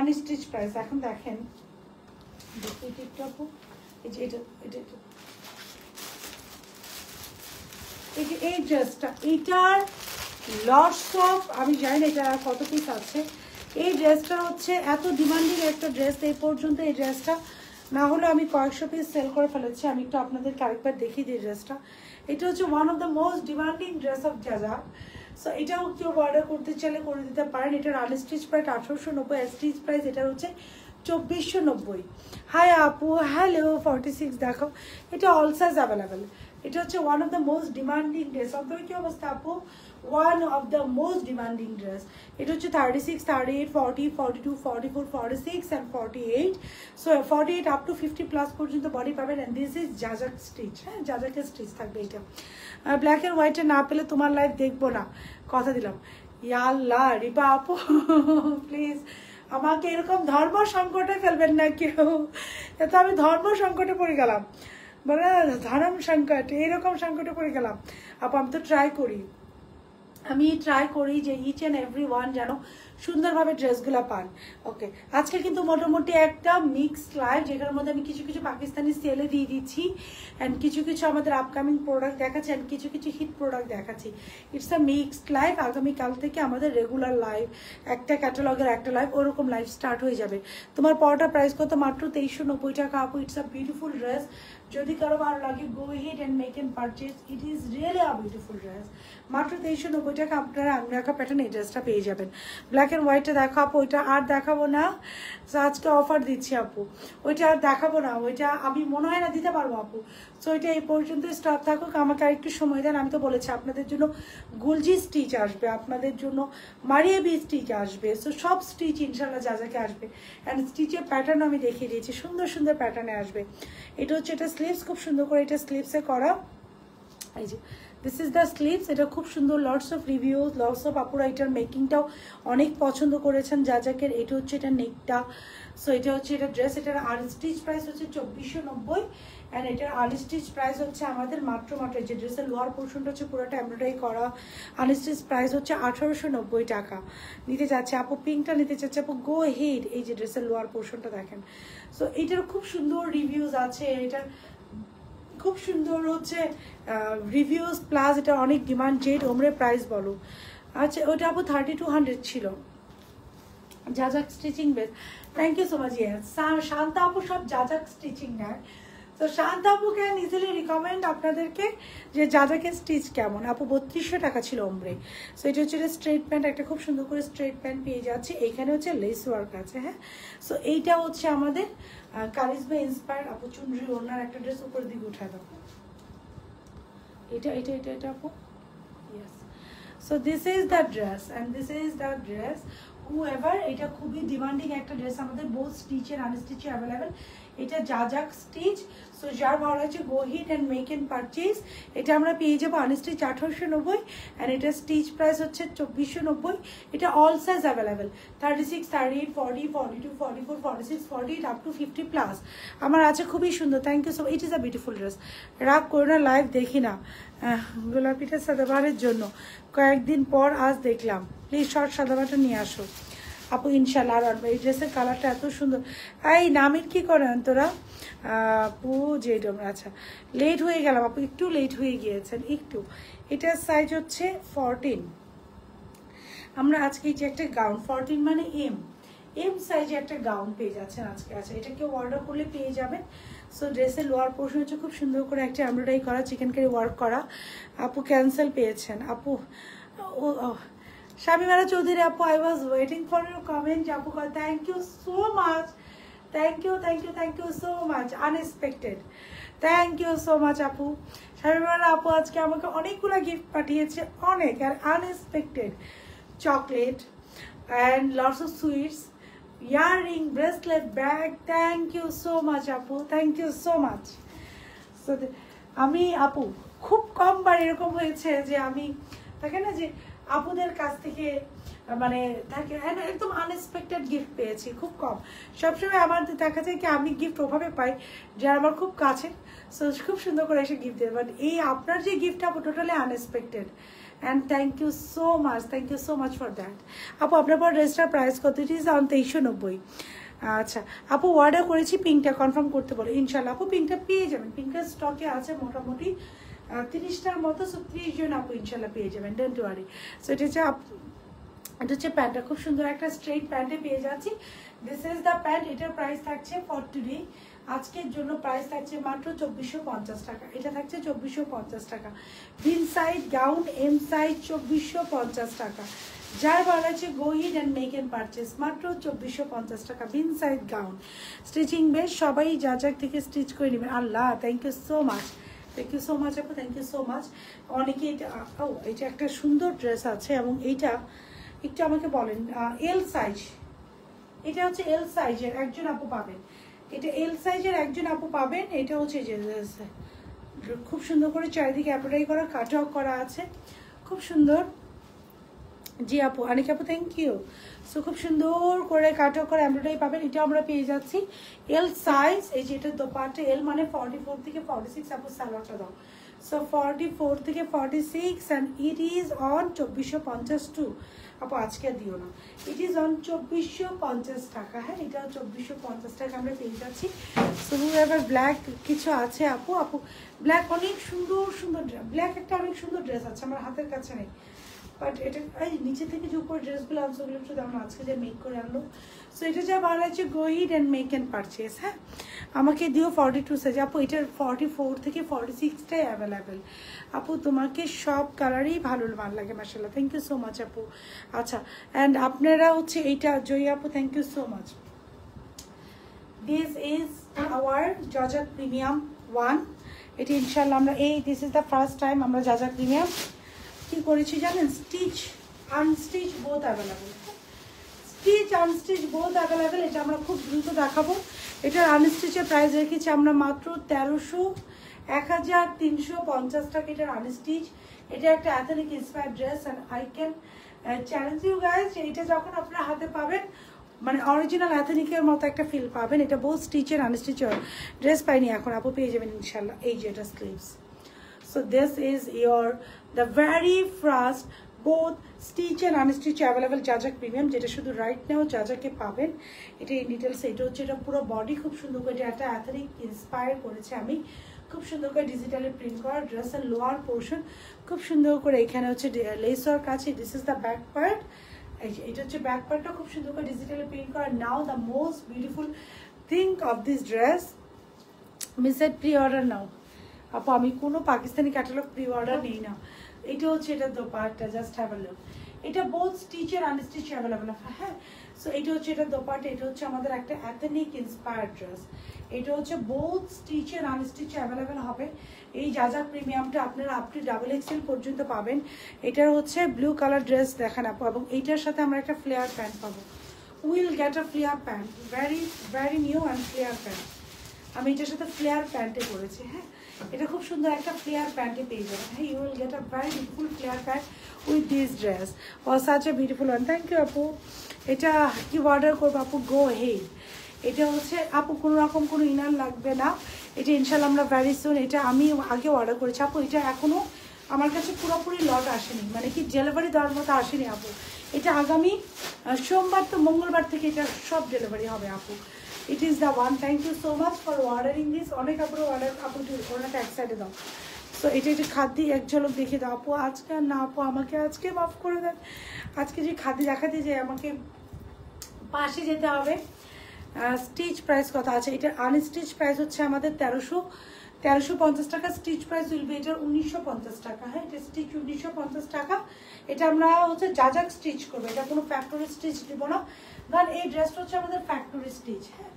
আনস্টিচ প্রাইস। এখন দেখেন দেখি টিকটক, এই যে এটা এটা এই যে এই ড্রেসটা, এইটার লটস অফ আমি জানি না এটা কত পিস আছে। এই ড্রেসটা হচ্ছে এত ডিমান্ডিং একটা ড্রেস, এই পর্যন্ত এই ড্রেসটা না হলে আমি কয়েকশো পিস সেল করে ফেলেছি। আমি একটু আপনাদের আরেকবার দেখিয়ে দিই ড্রেসটা। এটা হচ্ছে one of the most demanding dress of জাজাক। So এটাও কেউ অর্ডার করতে চাইলে করে দিতে পারেন। এটার আনস্টিচ প্রাইস আঠারোশো নব্বই, স্টিচ প্রাইস এটা হচ্ছে চব্বিশশো নব্বই। হাই আপু, হ্যালো ফর্টি সিক্স দেখো। এটা অল সাইজ অ্যাভেলেবেল। এটা হচ্ছে one of the most demanding dress. আপনার কী অবস্থা আপু? One of the most demanding dress. এটা হচ্ছে thirty six, thirty eight, forty, forty two, forty four, forty six and forty eight. So forty eight up to fifty plus পর্যন্ত body পাবেন। And this is জাজাক stitch. হ্যাঁ জাজাকের stitch থাকবে এটা। Black and হোয়াইটটা না পেলে তোমার লাইভ দেখবো না, কথা দিলাম। ইয়াল্লা রিপা আপু প্লিজ আমাকে এরকম ধর্ম সংকটে ফেলবেন না কেউ, এত আমি ধর্ম সংকটে পড়ে গেলাম, মানে ধর্ম সংকট এইরকম সংকটে পড়ে গেলাম আপু। আমি তো ট্রাই করি, আমি ট্রাই করি যে ইচ অ্যান্ড এভরি ওয়ান যেন সুন্দর ভাবে ড্রেসগুলো পান। ওকে আজকে কিন্তু মোটামুটি একটা মিক্সড লাইভ, যেটার মধ্যে আমি কিছু কিছু পাকিস্তানি সেলে দিয়ে দিচ্ছি এন্ড কিছু কিছু আমাদের আপকামিং প্রোডাক্ট দেখাচ্ছি এন্ড কিছু কিছু হিট প্রোডাক্ট দেখাচ্ছি। It's a mixed live. আগামীকাল থেকে আমাদের রেগুলার লাইভ, একটা ক্যাটালগের একটা লাইভ, ওরকম লাইভ স্টার্ট হয়ে যাবে। তোমার পরটা প্রাইস কত? মাত্র তেইশশো নব্বই টাকা আপু। It's a beautiful dress. যদি কারো ভালো লাগে go head and make and purchase. It is really a beautiful dress. মাত্র তেইশশো নব্বই টাকা আপনারা আংরাকা প্যাটার্ন এই ড্রেসটা পেয়ে যাবেন। ব্ল্যাক অ্যান্ড হোয়াইটটা দেখো আপু, ওইটা আর দেখাবো না, আজকে অফার দিচ্ছি আপু, ওইটা আর দেখাবো না, ওইটা আমি মনে হয় না দিতে পারবো আপু। সো এটা এই পর্যন্ত স্টপ থাকুক, আমাকে আর একটু সময় দেন। আমি তো বলেছি আপনাদের জন্য গুলজি স্টিচ আসবে, আপনাদের জন্য মারিয়াবি স্টিচ আসবে, সো সব স্টিচ ইনশাল্লাহ জাজাকে আসবে। অ্যান্ড স্টিচের প্যাটার্ন আমি দেখিয়ে দিয়েছি, সুন্দর সুন্দর প্যাটার্নে আসবে। এটা হচ্ছে এটা স্লিভস, খুব সুন্দর করে এটা স্লিভসে করা। এই যে দিস ইজ দ্য স্লিভস, এটা খুব সুন্দর। Lots of reviews, lots of আপুরা এটার মেকিংটাও অনেক পছন্দ করেছেন জাজাকের। এটা হচ্ছে এটা নেকটা। সো এটা হচ্ছে এটা ড্রেস, এটার আর স্টিচ প্রাইস হচ্ছে চব্বিশশো নব্বই অ্যান্ড এটার আনস্টিচ প্রাইস হচ্ছে আমাদের মাত্র মাত্র যে ড্রেসের লোয়ার পোর্শনটা হচ্ছে পুরোটা এমব্রয়ডারি করা, আনস্টিচ প্রাইস হচ্ছে আঠারোশো নব্বই টাকা। নিতে যাচ্ছে আপু, পিঙ্কটা নিতে চাচ্ছে আপু, গো হেড। এই যে ড্রেসের লোয়ার পোর্শনটা দেখেন। সো এটার খুব সুন্দর রিভিউজ আছে, এটার খুব সুন্দর হচ্ছে রিভিউজ, প্লাস এটা অনেক ডিমান্ড। জেড ওমরে প্রাইস বলো। আচ্ছা ওটা আপু থার্টি টু হান্ড্রেড ছিল জাজাক stitching base. Thank you so much. ইয়ার শান্ত আপু সব জাজাক স্টিচিং নেয়, তো শান্ত আপু ক্যান ইজিলি রিকমেন্ড আপনাদেরকে যে জাজাকের স্টিচ কেমন। আপু বত্রিশশো টাকা ছিল ওমরে। সো এটা হচ্ছে এটা স্ট্রেট প্যান্ট, একটা খুব সুন্দর করে স্ট্রেট প্যান্ট পেয়ে যাচ্ছে। এইখানে হচ্ছে লেস ওয়ার্ক আছে। হ্যাঁ সো এইটা হচ্ছে আমাদের কারিজমা ইন্সপায়ার আপু। চুনরি ওনার একটা ড্রেস উপর দিকে উঠায় দেবো। এটা এটা এটা এটা আপু, yes. So this is the dress and this is the dress whoever. এটা খুবই ডিমান্ডিং একটা ড্রেস, আমাদের বোথ স্টিচ এন্ড আনস্টিচে অ্যাভেলেবেল। এটা জাজাক স্টিচ। সো যার ভালো লাগছে go head and make and purchase. এটা আমরা পেয়ে যাবো আনস্টিচ আঠারোশো নব্বই অ্যান্ড এটা স্টিচ প্রাইস হচ্ছে চব্বিশশো নব্বই। এটা all size available, thirty six thirty eight forty forty two forty four forty six forty eight up to fifty plus আমার আছে। খুবই সুন্দর। Thank you so. It is a beautiful dress. রাগ করো না, লাইভ দেখি না গোলাপিটা সাদাবাহারের জন্য, কয়েকদিন পর আজ দেখলাম। প্লিজ শর্ট সাদাবাহারটা নিয়ে আসো আপু ইনশাল্লাহ। আর এই ড্রেসের কালারটা এত সুন্দর। এই নামের কী করেন তোরা আপু? যেই ডোমরা। আচ্ছা লেট হয়ে গেলাম আপু, একটু লেট হয়ে গিয়েছেন একটু। এটার সাইজ হচ্ছে ফোরটিন। আমরা আজকে এই যে একটা গাউন ফোরটিন মানে এম এম সাইজে একটা গাউন পেয়ে যাচ্ছেন আজকে। আচ্ছা এটাকে অর্ডার করলে পেয়ে যাবেন। সো ড্রেসের লোয়ার পোর্শন হচ্ছে খুব সুন্দর করে একটা এমব্রয়ডারি করা, চিকেন কারি ওয়ার্ক করা। আপু ক্যান্সেল পেয়েছেন আপু। ও শামিমারা চৌধুরী আপু, I was waiting for your comment আপু। Thank you so much. Thank you thank you thank you so much. Unexpected. Thank you so much আপু। শামিমারা আপু আজকে আমাকে অনেকগুলো গিফট পাঠিয়েছে, অনেক। আর unexpected chocolate and lots of sweets, earring, bracelet, bag. Thank you so much আপু। Thank you so much. So আমি আপু খুব কমবার এরকম হয়েছে যে আমি থাকে না যে আপুদের কাছ থেকে মানে থাকে একদম আনএক্সপেক্টেড গিফট পেয়েছি, খুব কম। সবসময় আমার দেখা যায় কি আমি গিফট ওভাবে পাই যারা আমার খুব কাছে, সো খুব সুন্দর করে এসে গিফট দেয়। বাট এই আপনার যে গিফটটা আপু totally unexpected. And thank you so much. Thank you so much for that আপু। আপনার পর ড্রেসটার প্রাইস কত? ইট ইজ অন তেইশশো নব্বই। আচ্ছা আপু অর্ডার করেছি, পিঙ্কটা কনফার্ম করতে বলো ইনশাল্লাহ। আপু পিঙ্কটা পেয়ে যাবেন, পিঙ্কটা স্টকে আছে মোটামুটি তিরিশটার মতো। সো ত্রিশ জন আপু ইনশাল্লাহ পেয়ে যাবেন, ডোন্ট ওয়ারি। সো এটা হচ্ছে এটা হচ্ছে প্যান্টটা, খুব সুন্দর একটা স্ট্রেট প্যান্টে পেয়ে যাচ্ছি। This is the pant. এটার প্রাইস থাকছে ফর টুডে, আজকের জন্য প্রাইস থাকছে মাত্র চব্বিশশো পঞ্চাশ টাকা। এটা থাকছে চব্বিশশো পঞ্চাশ টাকা। ভিন সাইড গাউন এম সাইজ চব্বিশশো পঞ্চাশ টাকা। যার ভালো লাগছে go হিড and make and purchase, মাত্র চব্বিশশো পঞ্চাশ টাকা। ভিন সাইড গাউন স্টিচিং বেশ, সবাই যা যার থেকে স্টিচ করে নেবেন। আল্লাহ thank you so much. Thank you so much আপু। Thank you so much. অনেকে এটা ও এটা একটা সুন্দর ড্রেস আছে, এবং এইটা একটু আমাকে বলেন এল সাইজ। এটা হচ্ছে এল সাইজের একজন আপু পাবেন, এটা এল সাইজের একজন আপু পাবেন। এটা হচ্ছে যে খুব সুন্দর করে চারিদিকে অ্যাপ্লাই করা, কাটআউট করা আছে, খুব সুন্দর। জি আপু, অনেক আপু থ্যাংক ইউ। সো খুব সুন্দর করে কাটআউট করে এমব্রয়ডারি পাবেন। এটা আমরা পেয়ে যাচ্ছি এল সাইজ। এই যে এটা দোপাট্টা এল মানে ফর্টি ফোর থেকে ফর্টি সিক্স আপু। সালোয়ারটা দাও। সো ফর্টি ফোর থেকে forty six and it is on চব্বিশশো পঞ্চাশ টু। আপু আজকে দিও না। ইট ইজ অন চব্বিশশো পঞ্চাশ টাকা। হ্যাঁ, এটা চব্বিশশো পঞ্চাশ টাকা আমরা পেয়ে যাচ্ছি। শুধু এবার ব্ল্যাক কিছু আছে আপু, আপু ব্ল্যাক অনেক সুন্দর সুন্দর ড্রেস, ব্ল্যাক একটা অনেক সুন্দর ড্রেস আছে আমার হাতের কাছে নেই, বাট এটা এই নিচে থেকে যে উপর ড্রেসগুলো আছে ওগুলো শুধু আমরা আজকে যে মেক করে আনলো। সো এটা যা ভালো আছে go হিড and make and purchase. হ্যাঁ, আমাকে দিও ফর্টি টু সাইজ আপু, এটার ফর্টি ফোর থেকে ফর্টি সিক্সটাই অ্যাভেলেবেল আপু। তোমাকে সব কালারেই ভালো ভালো লাগে মাশাআল্লাহ। থ্যাংক ইউ সো মাচ আপু। আচ্ছা, অ্যান্ড আপনারা হচ্ছে এইটা জয়ী আপু, thank you so much. This is our জাজাক premium one. এটি ইনশাল্লাহ আমরা এই this is the first time আমরা জাজাক প্রিমিয়াম কি করেছি জানেন, stitch unstitch both available, stitch unstitch both available. এটা আমরা খুব দ্রুত দেখাবো। এটার আনস্টিচের প্রাইস রেখেছি আমরা মাত্র তেরোশো এক হাজার তিনশো পঞ্চাশ টাকা এটার আনস্টিচ। এটা একটা athletic inspired dress and I can challenge you guys, এইটা যখন আপনার হাতে পাবেন মানে অরিজিনাল অ্যাথনিকের মতো একটা ফিল পাবেন। এটা বহু স্টিচের আনস্টিচের ড্রেস পাইনি এখন আপু, পেয়ে যাবেন ইনশাল্লাহ। এই যে এটা sleeves. So this is your the very first both stitch and unstitch available Jazak premium, যেটা শুধু right now Jazak এ পাবেন। এটা এই ডিটেলস, এটা হচ্ছে এটা পুরো বডি খুব সুন্দর করে একটা অ্যাথলিক ইন্সপায়ার করেছে আমি, খুব সুন্দর করে ডিজিটালি প্রিন্ট করা। ড্রেসের লোয়ার পোর্শন খুব সুন্দর করে এখানে হচ্ছে লেস ওয়ার্ক আছে। This is the back part, এটা হচ্ছে ব্যাক পার্টটা খুব সুন্দর করে ডিজিটালি প্রিন্ট করা। Now the most beautiful thing of this dress, miss it, pre order now আপু। আমি কোনো পাকিস্তানি ক্যাটালগ প্রি অর্ডার নেই না। এটা হচ্ছে এটা dupatta, just have a look. এটা বোথ স্টিচ আর আনস্টিচ অ্যাভেলেবল। হ্যাঁ, সো এটা হচ্ছে এটা দোপাট্টা। এটা হচ্ছে আমাদের একটা অ্যাথনিক ইন্সপায়ার্ড ড্রেস। এটা হচ্ছে বোথ স্টিচ আর আনস্টিচ অ্যাভেলেবল হবে। এই জাজাক প্রিমিয়ামটা আপনারা আপনি ডাবল এক্সেল পর্যন্ত পাবেন। এটার হচ্ছে ব্লু কালার ড্রেস দেখেন আপু, এবং এইটার সাথে আমরা একটা ফ্লেয়ার প্যান্ট পাবো। Will get a flare pant, very very new and flare pant. আমি এটার সাথে ফ্লেয়ার প্যান্টে করেছি। হ্যাঁ, এটা খুব সুন্দর একটা ফ্লেয়ার প্যান্টে পেয়ে যাবেন। হ্যাঁ, you will get a very beautiful flare pant with this dress, or such a beautiful one. Thank you আপু। এটা কি অর্ডার করবো আপু? Go head. এটা হচ্ছে আপু কোনো রকম কোনো ইনার লাগবে না। এটা ইনশাল্লাহ আমরা ভ্যারি সুন, এটা আমি আগে অর্ডার করেছি আপু। এটা এখনও আমার কাছে পুরোপুরি লট আসেনি, মানে কি ডেলিভারি দেওয়ার মতো আসেনি আপু। এটা আগামী সোমবার তো মঙ্গলবার থেকে এটা সব ডেলিভারি হবে আপু। It is the one. Thank you so much for ordering this. অনেক আপুর অর্ডার আপু, ওনাকে এক সাইডে দাও। সো এটা একটু খাদি এক ঝলক দেখিয়ে দাও আপু। আজকে না আপু, আমাকে আজকে মাফ করে দেন। আজকে যে খাদি দেখাতে যে আমাকে পাশে যেতে হবে। স্টিচ প্রাইস কত আছে? এটার আনস্টিচ প্রাইস হচ্ছে আমাদের তেরোশো তেরোশো পঞ্চাশ টাকা। স্টিচ প্রাইস উইল বি এটার উনিশশো পঞ্চাশ টাকা। হ্যাঁ, এটা স্টিচ উনিশশো পঞ্চাশ টাকা। এটা আমরা হচ্ছে জাজাক স্টিচ করবো, এটা কোনো ফ্যাক্টরি স্টিচ দেবো না, কারণ এই ড্রেসটা হচ্ছে আমাদের ফ্যাক্টরি স্টিচ। হ্যাঁ,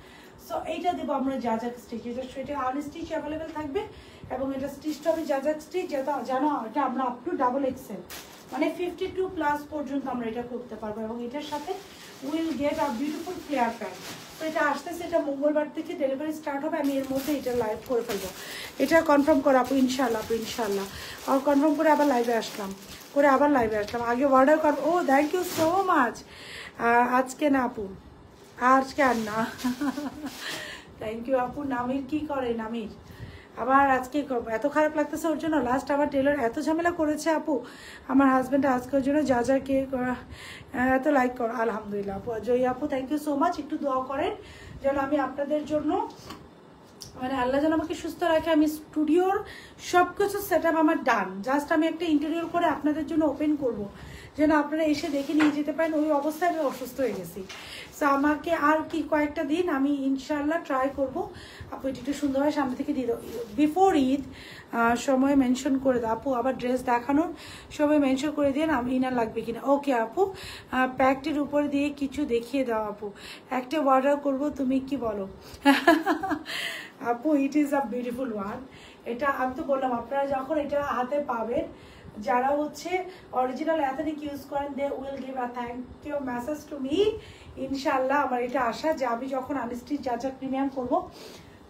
সো এইটা দেবো আমরা জাজাক স্টিচ। এটা সেটা আনস্টিচ অ্যাভেলেবেল থাকবে, এবং এটা স্টিচটা হবে জাজাক স্টিচ, যেটা জানো এটা আমরা আপ টু ডাবল এক্সেল মানে ফিফটি টু প্লাস পর্যন্ত আমরা এটা করতে পারবো। এবং এটার সাথে will get a beautiful flare pant. তো এটা আসতেছে, এটা মঙ্গলবার থেকে ডেলিভারি স্টার্ট হবে। আমি এর মধ্যে এটা লাইভ করে ফেলবো। এটা কনফার্ম করে আপু, ইনশাল্লাহ আপু ইনশাল্লাহ। আর কনফার্ম করে আবার লাইভে আসলাম করে আবার লাইভে আসলাম আগে অর্ডার করবো। ও থ্যাংক ইউ সো মাচ। আজকে না আপু, আজকে আর না। থ্যাংক ইউ আপু। নামির কি করে? নামির আবার আজকে এত খারাপ লাগতেছে ওর জন্য। লাস্ট আমার টেলার এত ঝামেলা করেছে আপু, আমার হাজব্যান্ড আজকে ওর জন্য যা যা কে এত লাইক কর। আলহামদুলিল্লাহ আপু। জয়ী আপু থ্যাংক ইউ সো মাচ। একটু দোয়া করেন যেন আমি আপনাদের জন্য, মানে আল্লাহ যেন আমাকে সুস্থ রাখে। আমি স্টুডিওর সব কিছু সেট আপ আমার ডান, জাস্ট আমি একটা ইন্টারভিউ করে আপনাদের জন্য ওপেন করব, যেন আপনারা এসে দেখে নিয়ে যেতে পারেন। ওই অবস্থায় আমি অসুস্থ হয়ে গেছি। সো আমাকে আর কি কয়েকটা দিন, আমি ইনশাল্লাহ ট্রাই করবো আপু। এটা একটু সুন্দরভাবে সামনে থেকে দিয়ে দাও। বিফোর ঈদ সময় মেনশন করে দাও আপু। আবার ড্রেস দেখানোর সময় মেনশন করে দিন আমি ইনার লাগবে কিনা। ওকে আপু, প্যাকটির উপরে দিয়ে কিছু দেখিয়ে দাও আপু। একটা অর্ডার করবো, তুমি কি বলো আপু? It is a beautiful one. এটা আমি তো বললাম, আপনারা যখন এটা হাতে পাবেন, যারা হচ্ছে অরিজিনাল অ্যাথনিক ইউজ করেন, they will give a thank you message to me ইনশাল্লাহ। আমার এটা আশা যে আমি যখন আনস্টিচ জাজাক প্রিমিয়াম করবো,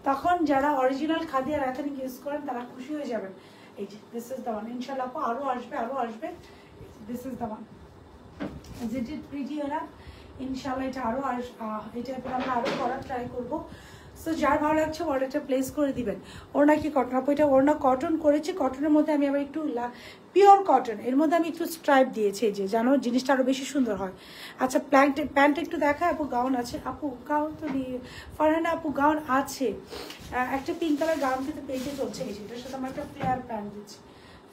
তখন যারা অরিজিনাল খাদি আর অ্যাথনিক ইউজ করেন তারা খুশি হয়ে যাবেন। এই যে দিস ইজ দ্য ওয়ান ইনশাল্লাহ আপু। আরও আসবে আরও আসবে। This is the one. Is it it pretty? ইনশাআল্লাহ এটা আরো এই টাইপের আমরা আরো করার ট্রাই করব। সো যার ভালো লাগছে অর্ডারটা প্লেস করে দিবেন। ওড়না কি কটন আপু? এটা ওড়না কটন করেছি, কটনের মধ্যে আমি আবার একটু পিওর কটন এর মধ্যে আমি একটু স্ট্রাইপ দিয়েছি, যে জানো জিনিসটা আরও বেশি সুন্দর হয়। আচ্ছা প্যান্ট, প্যান্ট একটু দেখা আপু। গাউন আছে আপু? গাউন তো নিয়ে ফারহানা আপু গাউন আছে একটা পিঙ্ক কালার গাউন কিন্তু পেটে চলছে, সেটার সাথে আমার একটা ফ্লেয়ার প্যান্ট দিচ্ছি,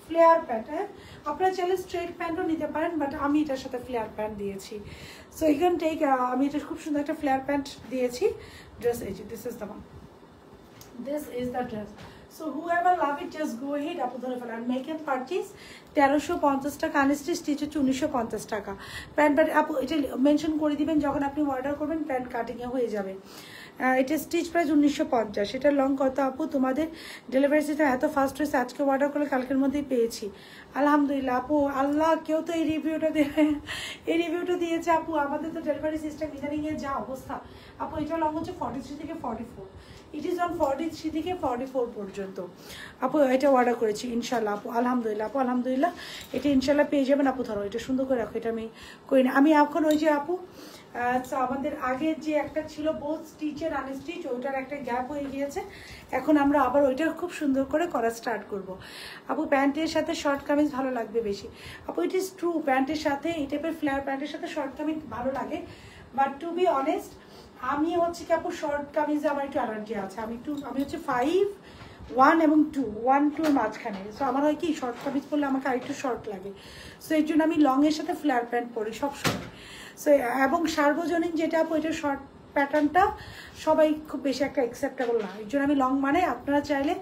ফ্লেয়ার প্যান্ট। হ্যাঁ আপনারা চাইলে স্ট্রেট প্যান্টও নিতে পারেন, বাট আমি এটার সাথে ফ্লেয়ার প্যান্ট দিয়েছি। সো ইউন টেক, আমি এটা খুব সুন্দর একটা ফ্লেয়ার প্যান্ট দিয়েছি ড্রেস। এই যে this is the one, this is the dress. So whoever love it just go ahead আপু ধরে ফেলা আর মেক এন্ড পারচেজ। তেরোশো পঞ্চাশ টাকা আনস্টিচ স্টিচ হচ্ছে উনিশশো পঞ্চাশ টাকা। প্যান্ট প্যান্ট আপু এটা মেনশন করে দিবেন যখন আপনি অর্ডার করবেন, প্যান্ট কাটিংয়ে হয়ে যাবে। এটা স্টিচ প্রাইস উনিশশো পঞ্চাশ। এটা লং কত আপু তোমাদের? ডেলিভারি সিস্টেম এত ফাস্ট হয়েছে, আজকে অর্ডার করলে কালকের মধ্যেই পেয়েছি আলহামদুলিল্লাহ। আপু আল্লাহ কেউ তো এই রিভিউটা দে এই রিভিউটা দিয়েছে আপু। আমাদের তো ডেলিভারি সিস্টেম ইদানিংয়ে যা অবস্থা আপু। এটা লং হচ্ছে ফর্টি থ্রি থেকে forty four it is on forty three থেকে ফর্টি ফোর পর্যন্ত আপু। এটা অর্ডার করেছি ইনশাল্লাহ আপু আলহামদুলিল্লাহ আপু আলহামদুলিল্লাহ। এটা ইনশাল্লাহ পেয়ে যাবেন আপু। ধরো এটা সুন্দর করে রাখো, এটা আমি করি না আমি এখন। ওই যে আপু আমাদের আগের যে একটা ছিল বোথ স্টিচের আনস্টিচ, ওইটার একটা গ্যাপ হয়ে গিয়েছে, এখন আমরা আবার ওইটা খুব সুন্দর করে করা স্টার্ট করব। আপু প্যান্টের সাথে শর্ট কামিজ ভালো লাগবে বেশি আপু? ইট ইজ ট্রু, প্যান্টের সাথে এই টাইপের ফ্লেয়ার প্যান্টের সাথে শর্ট কামিজ ভালো লাগে, বাট টু বি অনেস্ট আমি হচ্ছে কি আপু শর্ট কামিজে আমার একটু অ্যালার্জি আছে। আমি একটু আমি হচ্ছে ফাইভ ওয়ান এবং টু, ওয়ান টুর মাঝখানে। সো আমার হয় কি শর্ট কামিজ পরলে আমাকে আরেকটু শর্ট লাগে, সো এই জন্য আমি লংয়ের সাথে ফ্লেয়ার প্যান্ট পরি সবসময়। সো এবং সার্বজনীন যেটা আপু এটা শর্ট প্যাটার্নটা সবাই খুব বেশি একটা অ্যাকসেপ্টেবল না, এর জন্য আমি লং মানে আপনারা চাইলে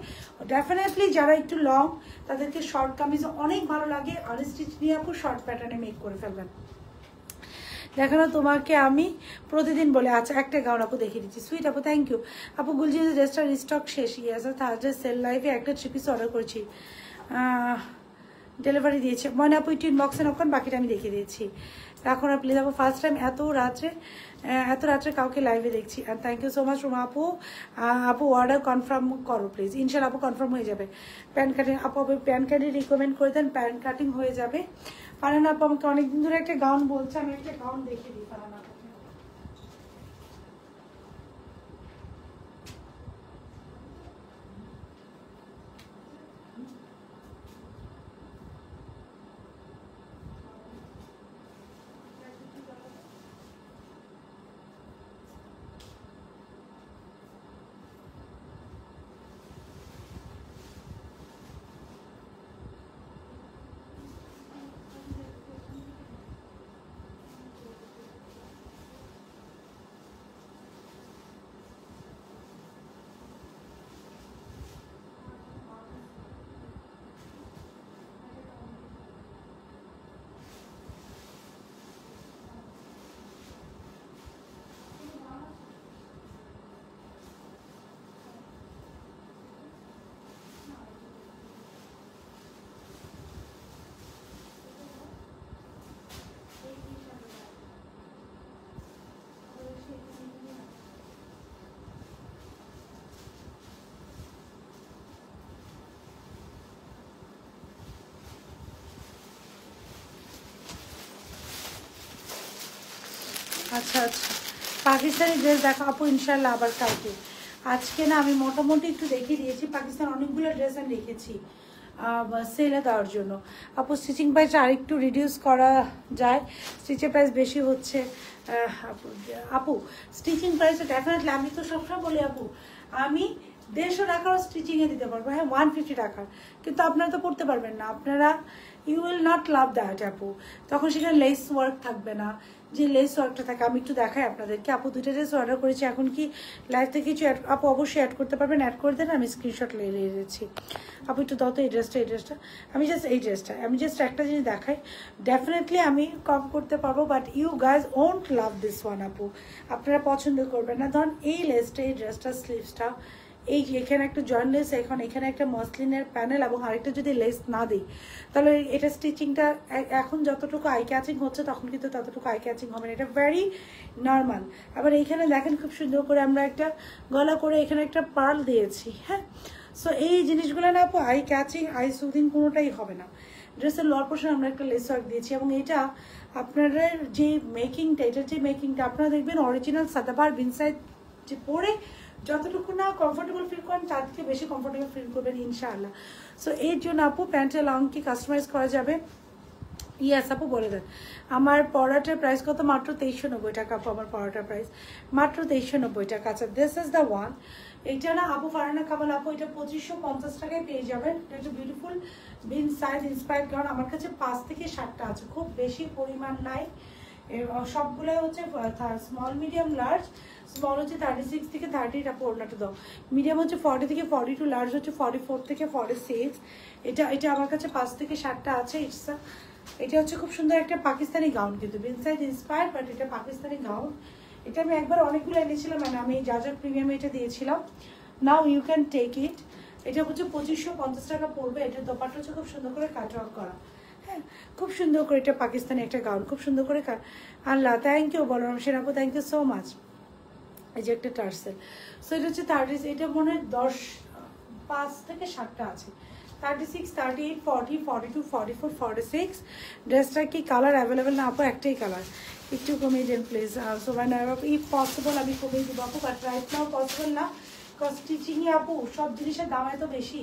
ডেফিনেটলি যারা একটু লং তাদেরকে শর্ট কামিজ অনেক ভালো লাগে। আর স্টিচ নিয়ে আপু শর্ট প্যাটার্নে মেক করে ফেলবেন। দেখো না তোমাকে আমি প্রতিদিন বলে। আচ্ছা একটা গাউন আপু দেখিয়ে দিচ্ছি। সুইট আপু থ্যাংক ইউ আপু। গুলজি ড্রেসটার স্টক শেষ, ইয়াজা থার্সডে সেল লাইভে একটা থ্রি পিস অর্ডার করেছি, ডেলিভারি দিয়েছে মনে আপু। একটু ইনবক্সে নক করেন, বাকিটা আমি দেখিয়ে দিয়েছি। রাখো না প্লিজ আপু, ফার্স্ট টাইম এত রাত্রে এত রাত্রে কাউকে লাইভে দেখছি। আর thank you so much Ruma আপু। আপু অর্ডার কনফার্ম করো প্লিজ, ইনশাআল্লাহ আপু কনফার্ম হয়ে যাবে। প্যান কাটিং আপু, আপনি প্যান কাটিং রিকমেন্ড করে দেন, প্যান কাটিং হয়ে যাবে। ফারহান আপু আমাকে অনেকদিন ধরে একটা গাউন বলছে, আমি একটা গাউন দেখিয়ে দিই ফারহান আপু। আচ্ছা আচ্ছা পাকিস্তানি ড্রেস দেখা আপু ইনশাল্লাহ আবার কালকে। আজকে না আমি মোটামুটি একটু দেখিয়ে দিয়েছি, পাকিস্তান অনেকগুলো ড্রেস আমি রেখেছি সেলে দেওয়ার জন্য আপু। স্টিচিং প্রাইস আরেকটু রিডিউস করা যায়, স্টিচের প্রাইস বেশি হচ্ছে আপু। আপু স্টিচিং প্রাইসটা ডেফিনেটলি আমি তো সবসময় বলি আপু আমি দেড়শো টাকারও স্টিচিংয়ে দিতে পারবো, হ্যাঁ ওয়ান ফিফটি টাকার, কিন্তু আপনারা তো পড়তে পারবেন না, আপনারা you will not love that আপু। তখন সেখানে লেস ওয়ার্ক থাকবে না, যে লেস ওয়ার্কটা থাকে। আমি একটু দেখাই আপনাদেরকে আপু। দুটো ড্রেস অর্ডার করেছি, এখন কি লাইফে কিছু অ্যাড আপু? অবশ্যই অ্যাড করতে পারবেন, অ্যাড করে দেন, আমি স্ক্রিনশট নিয়ে নিয়েছি আপু। একটু দত এই ড্রেসটা, এই ড্রেসটা আমি জাস্ট এই ড্রেসটা আমি জাস্ট একটা জিনিস দেখাই, ডেফিনেটলি আমি কম করতে পারবো, but you guys won't love this one আপু। আপনারা পছন্দ করবেন না। ধরুন এই লেসটা, এই ড্রেসটা স্লিভসটা এই, এখানে একটা জয়েন্ট লেস, এখন এখানে একটা মসলিনের প্যানেল এবং আরেকটা যদি লেস না দিই তাহলে এটা স্টিচিংটা এখন যতটুকু আই ক্যাচিং হচ্ছে তখন কিন্তু ততটুকু আই ক্যাচিং হবে না, এটা ভেরি নর্মাল। আবার এখানে দেখেন খুব সুন্দর করে আমরা একটা গলা করে এখানে একটা পার্ল দিয়েছি, হ্যাঁ। সো এই জিনিসগুলো না আপু আই ক্যাচিং আই সুদিং কোনোটাই হবে না। ড্রেসের লোয়ার পোর্শনে আমরা একটা লেস ওয়ার্ক দিয়েছি এবং এটা আপনারা যে মেকিংটা, এটার যে মেকিংটা আপনারা দেখবেন অরিজিনাল সাদাবাহার বিনসাইড যে পরে যতটুকু না কমফোর্টেবল ফিল করেন তার থেকে বেশি কমফোর্টেবল ফিল করবেন ইনশাআল্লাহ। সো এর জন্য আপু প্যান্টের লং কি কাস্টমাইজ করা যাবে? ইয়াস আপু বলে দেন। আমার পরাটার প্রাইস কত? মাত্র তেইশশো নব্বই টাকা আপু। আমার পরাটার প্রাইস মাত্র তেইশশো নব্বই টাকা। আচ্ছা দিস ইজ দ্য ওয়ান। এটা না আপু ফারানা কামাল আপু, এটা পঁচিশশো পঞ্চাশ টাকায় পেয়ে যাবেন। এটা একটা বিউটিফুল বিন সাইজ ইন্সপায়ার্ড, কারণ আমার কাছে পাঁচ থেকে ষাটটা আছে, খুব বেশি পরিমাণ নাই। সবগুলো হচ্ছে স্মল মিডিয়াম লার্জ। স্মল হচ্ছে থার্টি সিক্স থেকে থার্টি এইট আপু, ওড়নাটা দাও। মিডিয়াম হচ্ছে ফর্টি থেকে ফর্টি টু, লার্জ হচ্ছে ফর্টি ফোর থেকে ফর্টি সিক্স। এটা এটা আমার কাছে পাঁচ থেকে ষাটটা আছে। ইটস এটা হচ্ছে খুব সুন্দর একটা পাকিস্তানি গাউন, কিন্তু বিনসাইড ইন্সপায়ার্ড, বাট এটা পাকিস্তানি গাউন। এটা আমি একবার অনেকগুলো এনেছিলাম, মানে আমি জাজাক প্রিমিয়ামে এটা দিয়েছিলাম। Now you can take it. এটা হচ্ছে পঁচিশশো পঞ্চাশ টাকা পড়বে। এটার দোপাট্টা হচ্ছে খুব সুন্দর করে কাট ওয়ার্ক করা, হ্যাঁ খুব সুন্দর করে। এটা পাকিস্তানি একটা গাউন, খুব সুন্দর করে। আল্লাহ থ্যাংক ইউ বলরাম সেনাপু, থ্যাংক ইউ সো মাচ। এই যে একটা টার্সেল। সো এটা হচ্ছে থার্টি, এটা মনে হয় দশ পাঁচ থেকে ষাটটা আছে। Thirty six, thirty eight, forty, forty two, forty four, forty six. ড্রেসটার কি কালার অ্যাভেলেবেল না আপু? একটাই কালার, একটু কমিয়ে দেন প্লিজ। সো মানে ইফ পসিবল আমি কমিয়ে দেবো আপু, বাট রাইট নাও পসিবল না, কজ স্টিচিংয়ে আপু সব জিনিসের দাম এত বেশি,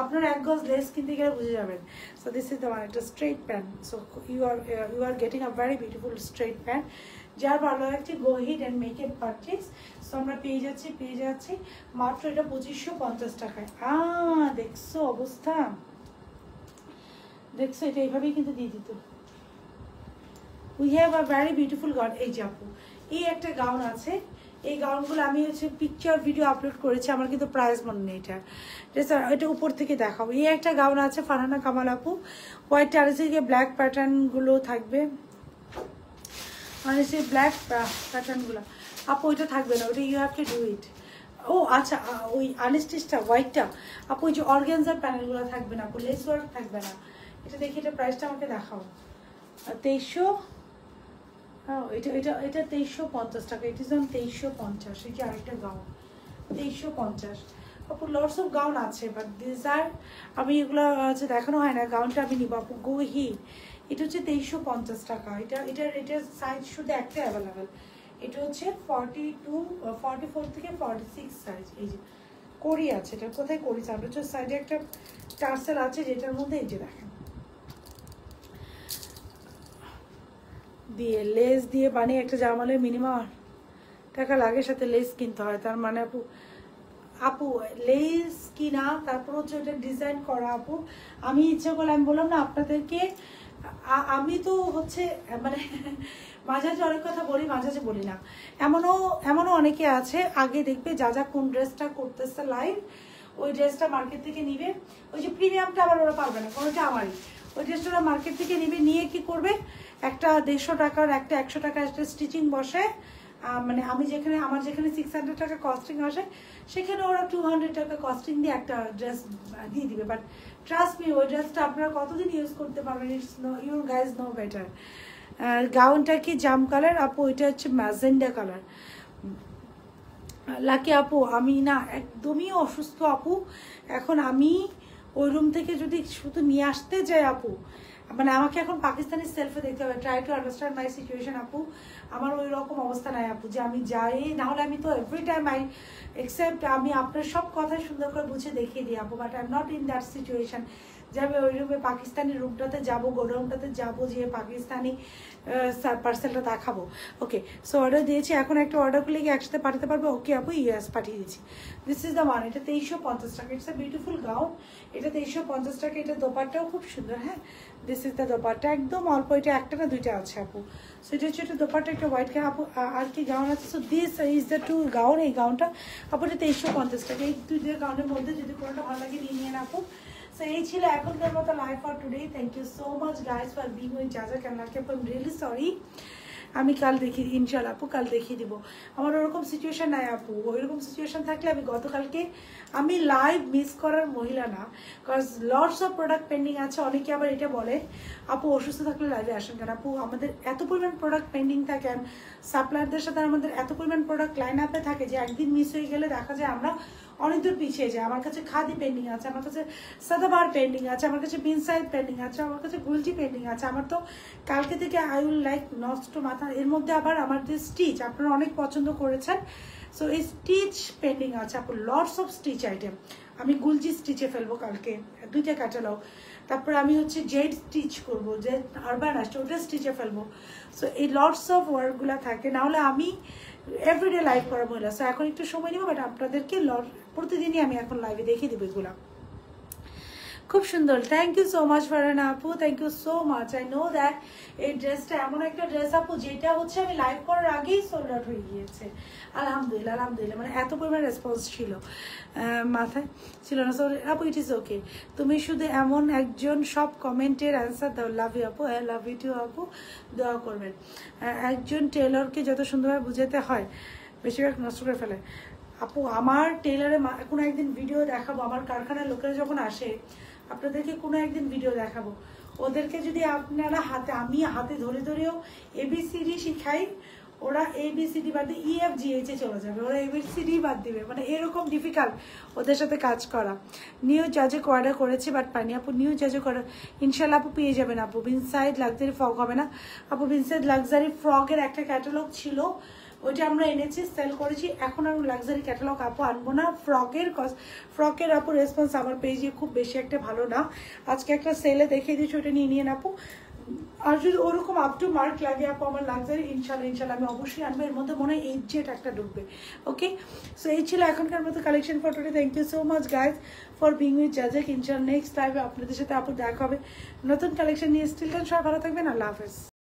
আপনার এক গজ লেস কিনতে গেলে বুঝে যাবেন। So this is the one. এটা straight pant. So you are you are getting a very beautiful straight pant. যার ভালো লাগছে go head and make it purchase. So আমরা পেয়ে যাচ্ছি পেয়ে যাচ্ছি মাত্র এটা পঁচিশশো পঞ্চাশ টাকায়। আহ দেখছো অবস্থা, দেখছো এটা এইভাবেই কিন্তু দিয়ে দিত। We have a very beautiful gown. এই যে আপু এই একটা গাউন আছে, এই গাউনগুলো আমি হচ্ছে পিকচার ভিডিও আপলোড করেছি, আমার কিন্তু প্রাইস মনে নেই। এটা এটা উপর থেকে দেখাবো। এই একটা গাউন আছে ফারহানা কামাল আপু, হোয়াইট টার্সেলে ব্ল্যাক প্যাটার্নগুলো থাকবে, মানে সেই ব্ল্যাক প্যাটার্নগুলো আপু ওইটা থাকবে না, ওইটা you have to do it. ও আচ্ছা ওই আনস্টিচটা হোয়াইটটা আপু, ওই যে অর্গানজার প্যানেলগুলো থাকবে না আপু, লেস ওয়ার্ক থাকবে না। এটা দেখি এটা প্রাইসটা আমাকে দেখাও। তেইশশো, হ্যাঁ এটা এটা এটা তেইশশো পঞ্চাশ টাকা। ইট ইজ অন তেইশশো পঞ্চাশ। এই যে আরেকটা গাউন তেইশশো পঞ্চাশ আপু। লটস অফ গাউন আছে, বাট দিস আর আমি এগুলো হচ্ছে দেখানো হয় না। গাউনটা আমি নিব আপু, গো হি। এটা হচ্ছে তেইশশো পঞ্চাশ টাকা। এটা এটার এটার সাইজ শুধু একটা অ্যাভেলেবেল। এটা হচ্ছে ফর্টি টু ফর্টি ফোর থেকে ফর্টি সিক্স সাইজ। এই যে করি আছে, এটা কোথায় করি? চারটা সাইডে একটা টার্সেল আছে, যেটার মধ্যে এই যে দেখেন দিয়ে লেস দিয়ে বানিয়ে একটা জামালে মিনিমাম টাকা লাগে, সাথে লেস কিনতে হয়। তার মানে আপু আপু লেস কিনা, তারপর হচ্ছে ওটা ডিজাইন করা আপু। আমি ইচ্ছা করলে আমি বললাম না আপনাদেরকে, আমি তো হচ্ছে মানে মাঝে মাঝে অনেক কথা বলি, মাঝে মাঝে বলি না। এমনও এমনও অনেকে আছে, আগে দেখবে যা যা কোন ড্রেসটা করতেছে লাইভ, ওই ড্রেসটা মার্কেট থেকে নিবে। ওই যে প্রিমিয়ামটা আবার ওরা পারবে না, কোনোটা আমারই। ওই ড্রেসটা ওরা মার্কেট থেকে নিবে, নিয়ে কি করবে? একটা দেড়শো টাকার একটা একশো টাকার একটা স্টিচিং বসে, মানে আমি যেখানে আমার যেখানে সিক্স হান্ড্রেড টাকা কস্টিং আসে, সেখানে ওরা টু হান্ড্রেড টাকা কস্টিং দিয়ে একটা ড্রেস দিয়ে দিবে। বাট ট্রাস্ট মি, ওই ড্রেসটা আপনারা কতদিন ইউজ করতে পারবেন? It's no, you guys know better. গাউনটা কি জাম কালার আপু? ওইটা হচ্ছে ম্যাজেন্ডা কালার। লাকি আপু আমি না একদমই অসুস্থ আপু, এখন আমি ওই রুম থেকে যদি শুধু নিয়ে আসতে যাই আপু, মানে আমাকে এখন পাকিস্তানি সেলফে দেখতে হবে। Try to understand my situation আপু। আমার ওই রকম অবস্থা নাই আপু যে আমি যাই, নাহলে আমি তো এভরি টাইম আই এক্সেপ্ট আমি আপনার সব কথা সুন্দর করে বুঝে দেখিয়ে দিই আপু। But I am not in that situation যে আমি ওই রুমে পাকিস্তানি রুমটাতে যাবো, গোডাউনটাতে যাবো, যে পাকিস্তানি পার্সেলটা দেখাবো। ওকে সো অর্ডার দিয়েছি, এখন একটা অর্ডার করলে কি একসাথে পাঠাতে পারবো? ওকে আপু ইয়েস পাঠিয়ে দিয়েছি। This is the one. এটা তেইশশো পঞ্চাশ টাকা। It's a beautiful gown. এটা তেইশশো পঞ্চাশ টাকা। এটা দোপাট্টাও খুব সুন্দর, হ্যাঁ দিস ইজ দ্য দোপাট্টা, একদম অল্প। এটা একটা না দুইটা আছে আপু। সো এটা হচ্ছে একটা দোপাট্টা, একটা হোয়াইট গাউন আপু, আর কি গাউন আছে। So this is the two gown. এই গাউনটা আপু এটা তেইশশো পঞ্চাশ টাকা। এই দুইটা গাউনের মধ্যে যদি কোনোটা ভালো লাগে নিয়ে নিয়ে আপু। So এই ছিল এখনকার মতো live for today. Thank you so much guys for being with জাজাক। I'm really sorry আমি কাল দেখি ইনশাআল্লাহ আপু কাল দেখিয়ে দিব। আমার এরকম সিচুয়েশন নাই আপু, এরকম সিচুয়েশন থাকলে আমি গতকালকে আমি লাইভ মিস করার মহিলা না, কারণ লটস অফ প্রোডাক্ট পেন্ডিং আছে। অনেকে আবার এটা বলে আপু অসুস্থ থাকলে লাইভে আসেন কেন? আপু আমাদের এত পরিমাণ প্রোডাক্ট পেন্ডিং থাকে, সাপ্লায়ারদের সাথে আমাদের এত পরিমাণ প্রোডাক্ট লাইন আপে থাকে যে একদিন মিস হয়ে গেলে দেখা যায় আমরা অনেক দূর পিছিয়ে যায়। আমার কাছে খাদি পেন্ডিং আছে, আমার কাছে সাদাবাহার পেন্ডিং আছে, আমার কাছে বিনসাইড পেন্ডিং আছে, আমার কাছে গুলজি পেন্ডিং আছে। আমার তো কালকে থেকে আই উইল লাইক নষ্ট মাথা। এর মধ্যে আবার আমার যে স্টিচ আপনারা অনেক পছন্দ করেছেন, সো এই স্টিচ পেন্ডিং আছে আপু, লটস অফ স্টিচ আইটেম। আমি গুলজি স্টিচে ফেলবো কালকে দুইটা ক্যাটালগ, তারপরে আমি হচ্ছে জেড স্টিচ করবো, যে আরবান আসছে ওটা স্টিচে ফেলবো। সো এই লটস অফ ওয়ার্কগুলো থাকে, নাহলে আমি এভরিডে লাইভ করা মহিলা। সো এখন একটু সময় নেব, বাট আপনাদেরকে লট প্রতিদিনই আমি এখন লাইভে দেখিয়ে দেবো এগুলো। খুব সুন্দর, thank you so much Farhana আপু, thank you so much. I know that এই ড্রেসটা এমন একটা ড্রেস আপু যেটা হচ্ছে আমি লাইভ করার আগেই সোল্ড আউট হয়ে গিয়েছে। আলহামদুলিল্লাহ আলহামদুলিল্লাহ, মানে এত পরিমাণ রেসপন্স ছিল, মাথায় ছিল না। সো আপু ইট ইজ ওকে, তুমি শুধু এমন একজন সব কমেন্টের অ্যান্সার দাও। লাভ ইউ আপু, আই লাভ ইউ টু আপু, দোয়া করবেন। একজন টেলরকে যত সুন্দরভাবে বুঝাতে হয় বেশিরভাগ নষ্ট করে ফেলে আপু। আমার টেলারে কোনো একদিন ভিডিও দেখাবো, আমার কারখানার লোকেরা যখন আসে আপনাদেরকে কোনো একদিন ভিডিও দেখাবো। ওদেরকে যদি আপনারা হাতে, আমি হাতে ধরে ধরেও এবিসিডি শিখাই, ওরা এবিসিডি বাদ দিয়ে ইএফজিএইচে চলে যাবে, ওরা এবিসিডি বাদ দিবে, মানে এরকম ডিফিকাল্ট ওদের সাথে কাজ করা। নিউ জাজেক অর্ডার করেছে বাট পানি আপু, নিউ জাজেক অর্ডার ইনশাল্লাহ আপু পেয়ে যাবেন আপু। বিনসাইড লাক্সারি ফ্রক হবে না আপু, বিনসাইড লাক্সারি ফ্রকের একটা ক্যাটালগ ছিল, ওইটা আমরা এনেছি, সেল করেছি। এখন আর লাক্সারি ক্যাটালগ আপু আনবো না। ফ্রকের ফ্রকের আপু রেসপন্স আমার পেজে খুব বেশি একটা ভালো না। আজকে একটা সেলে দেখিয়ে দিচ্ছি, ওটা নিয়ে নিয়ে আপু। আর যদি ওরকম আপ টু মার্ক লাগে আপু আমার লাক্সারি, ইনশাল্লাহ ইনশাল্লাহ আমি অবশ্যই আনবো। এর মধ্যে মনে হয় এই জেট একটা ঢুকবে। ওকে, সো এই ছিল এখনকার মতো কালেকশন ফটোটা। Thank you so much guys for being with জাজাক। ইনশাল্লাহ নেক্সট লাইভে আপনাদের সাথে আপু দেখা হবে নতুন কালেকশন নিয়ে। স্টিল সবাই ভালো থাকবেন, আল্লাহ হাফেজ।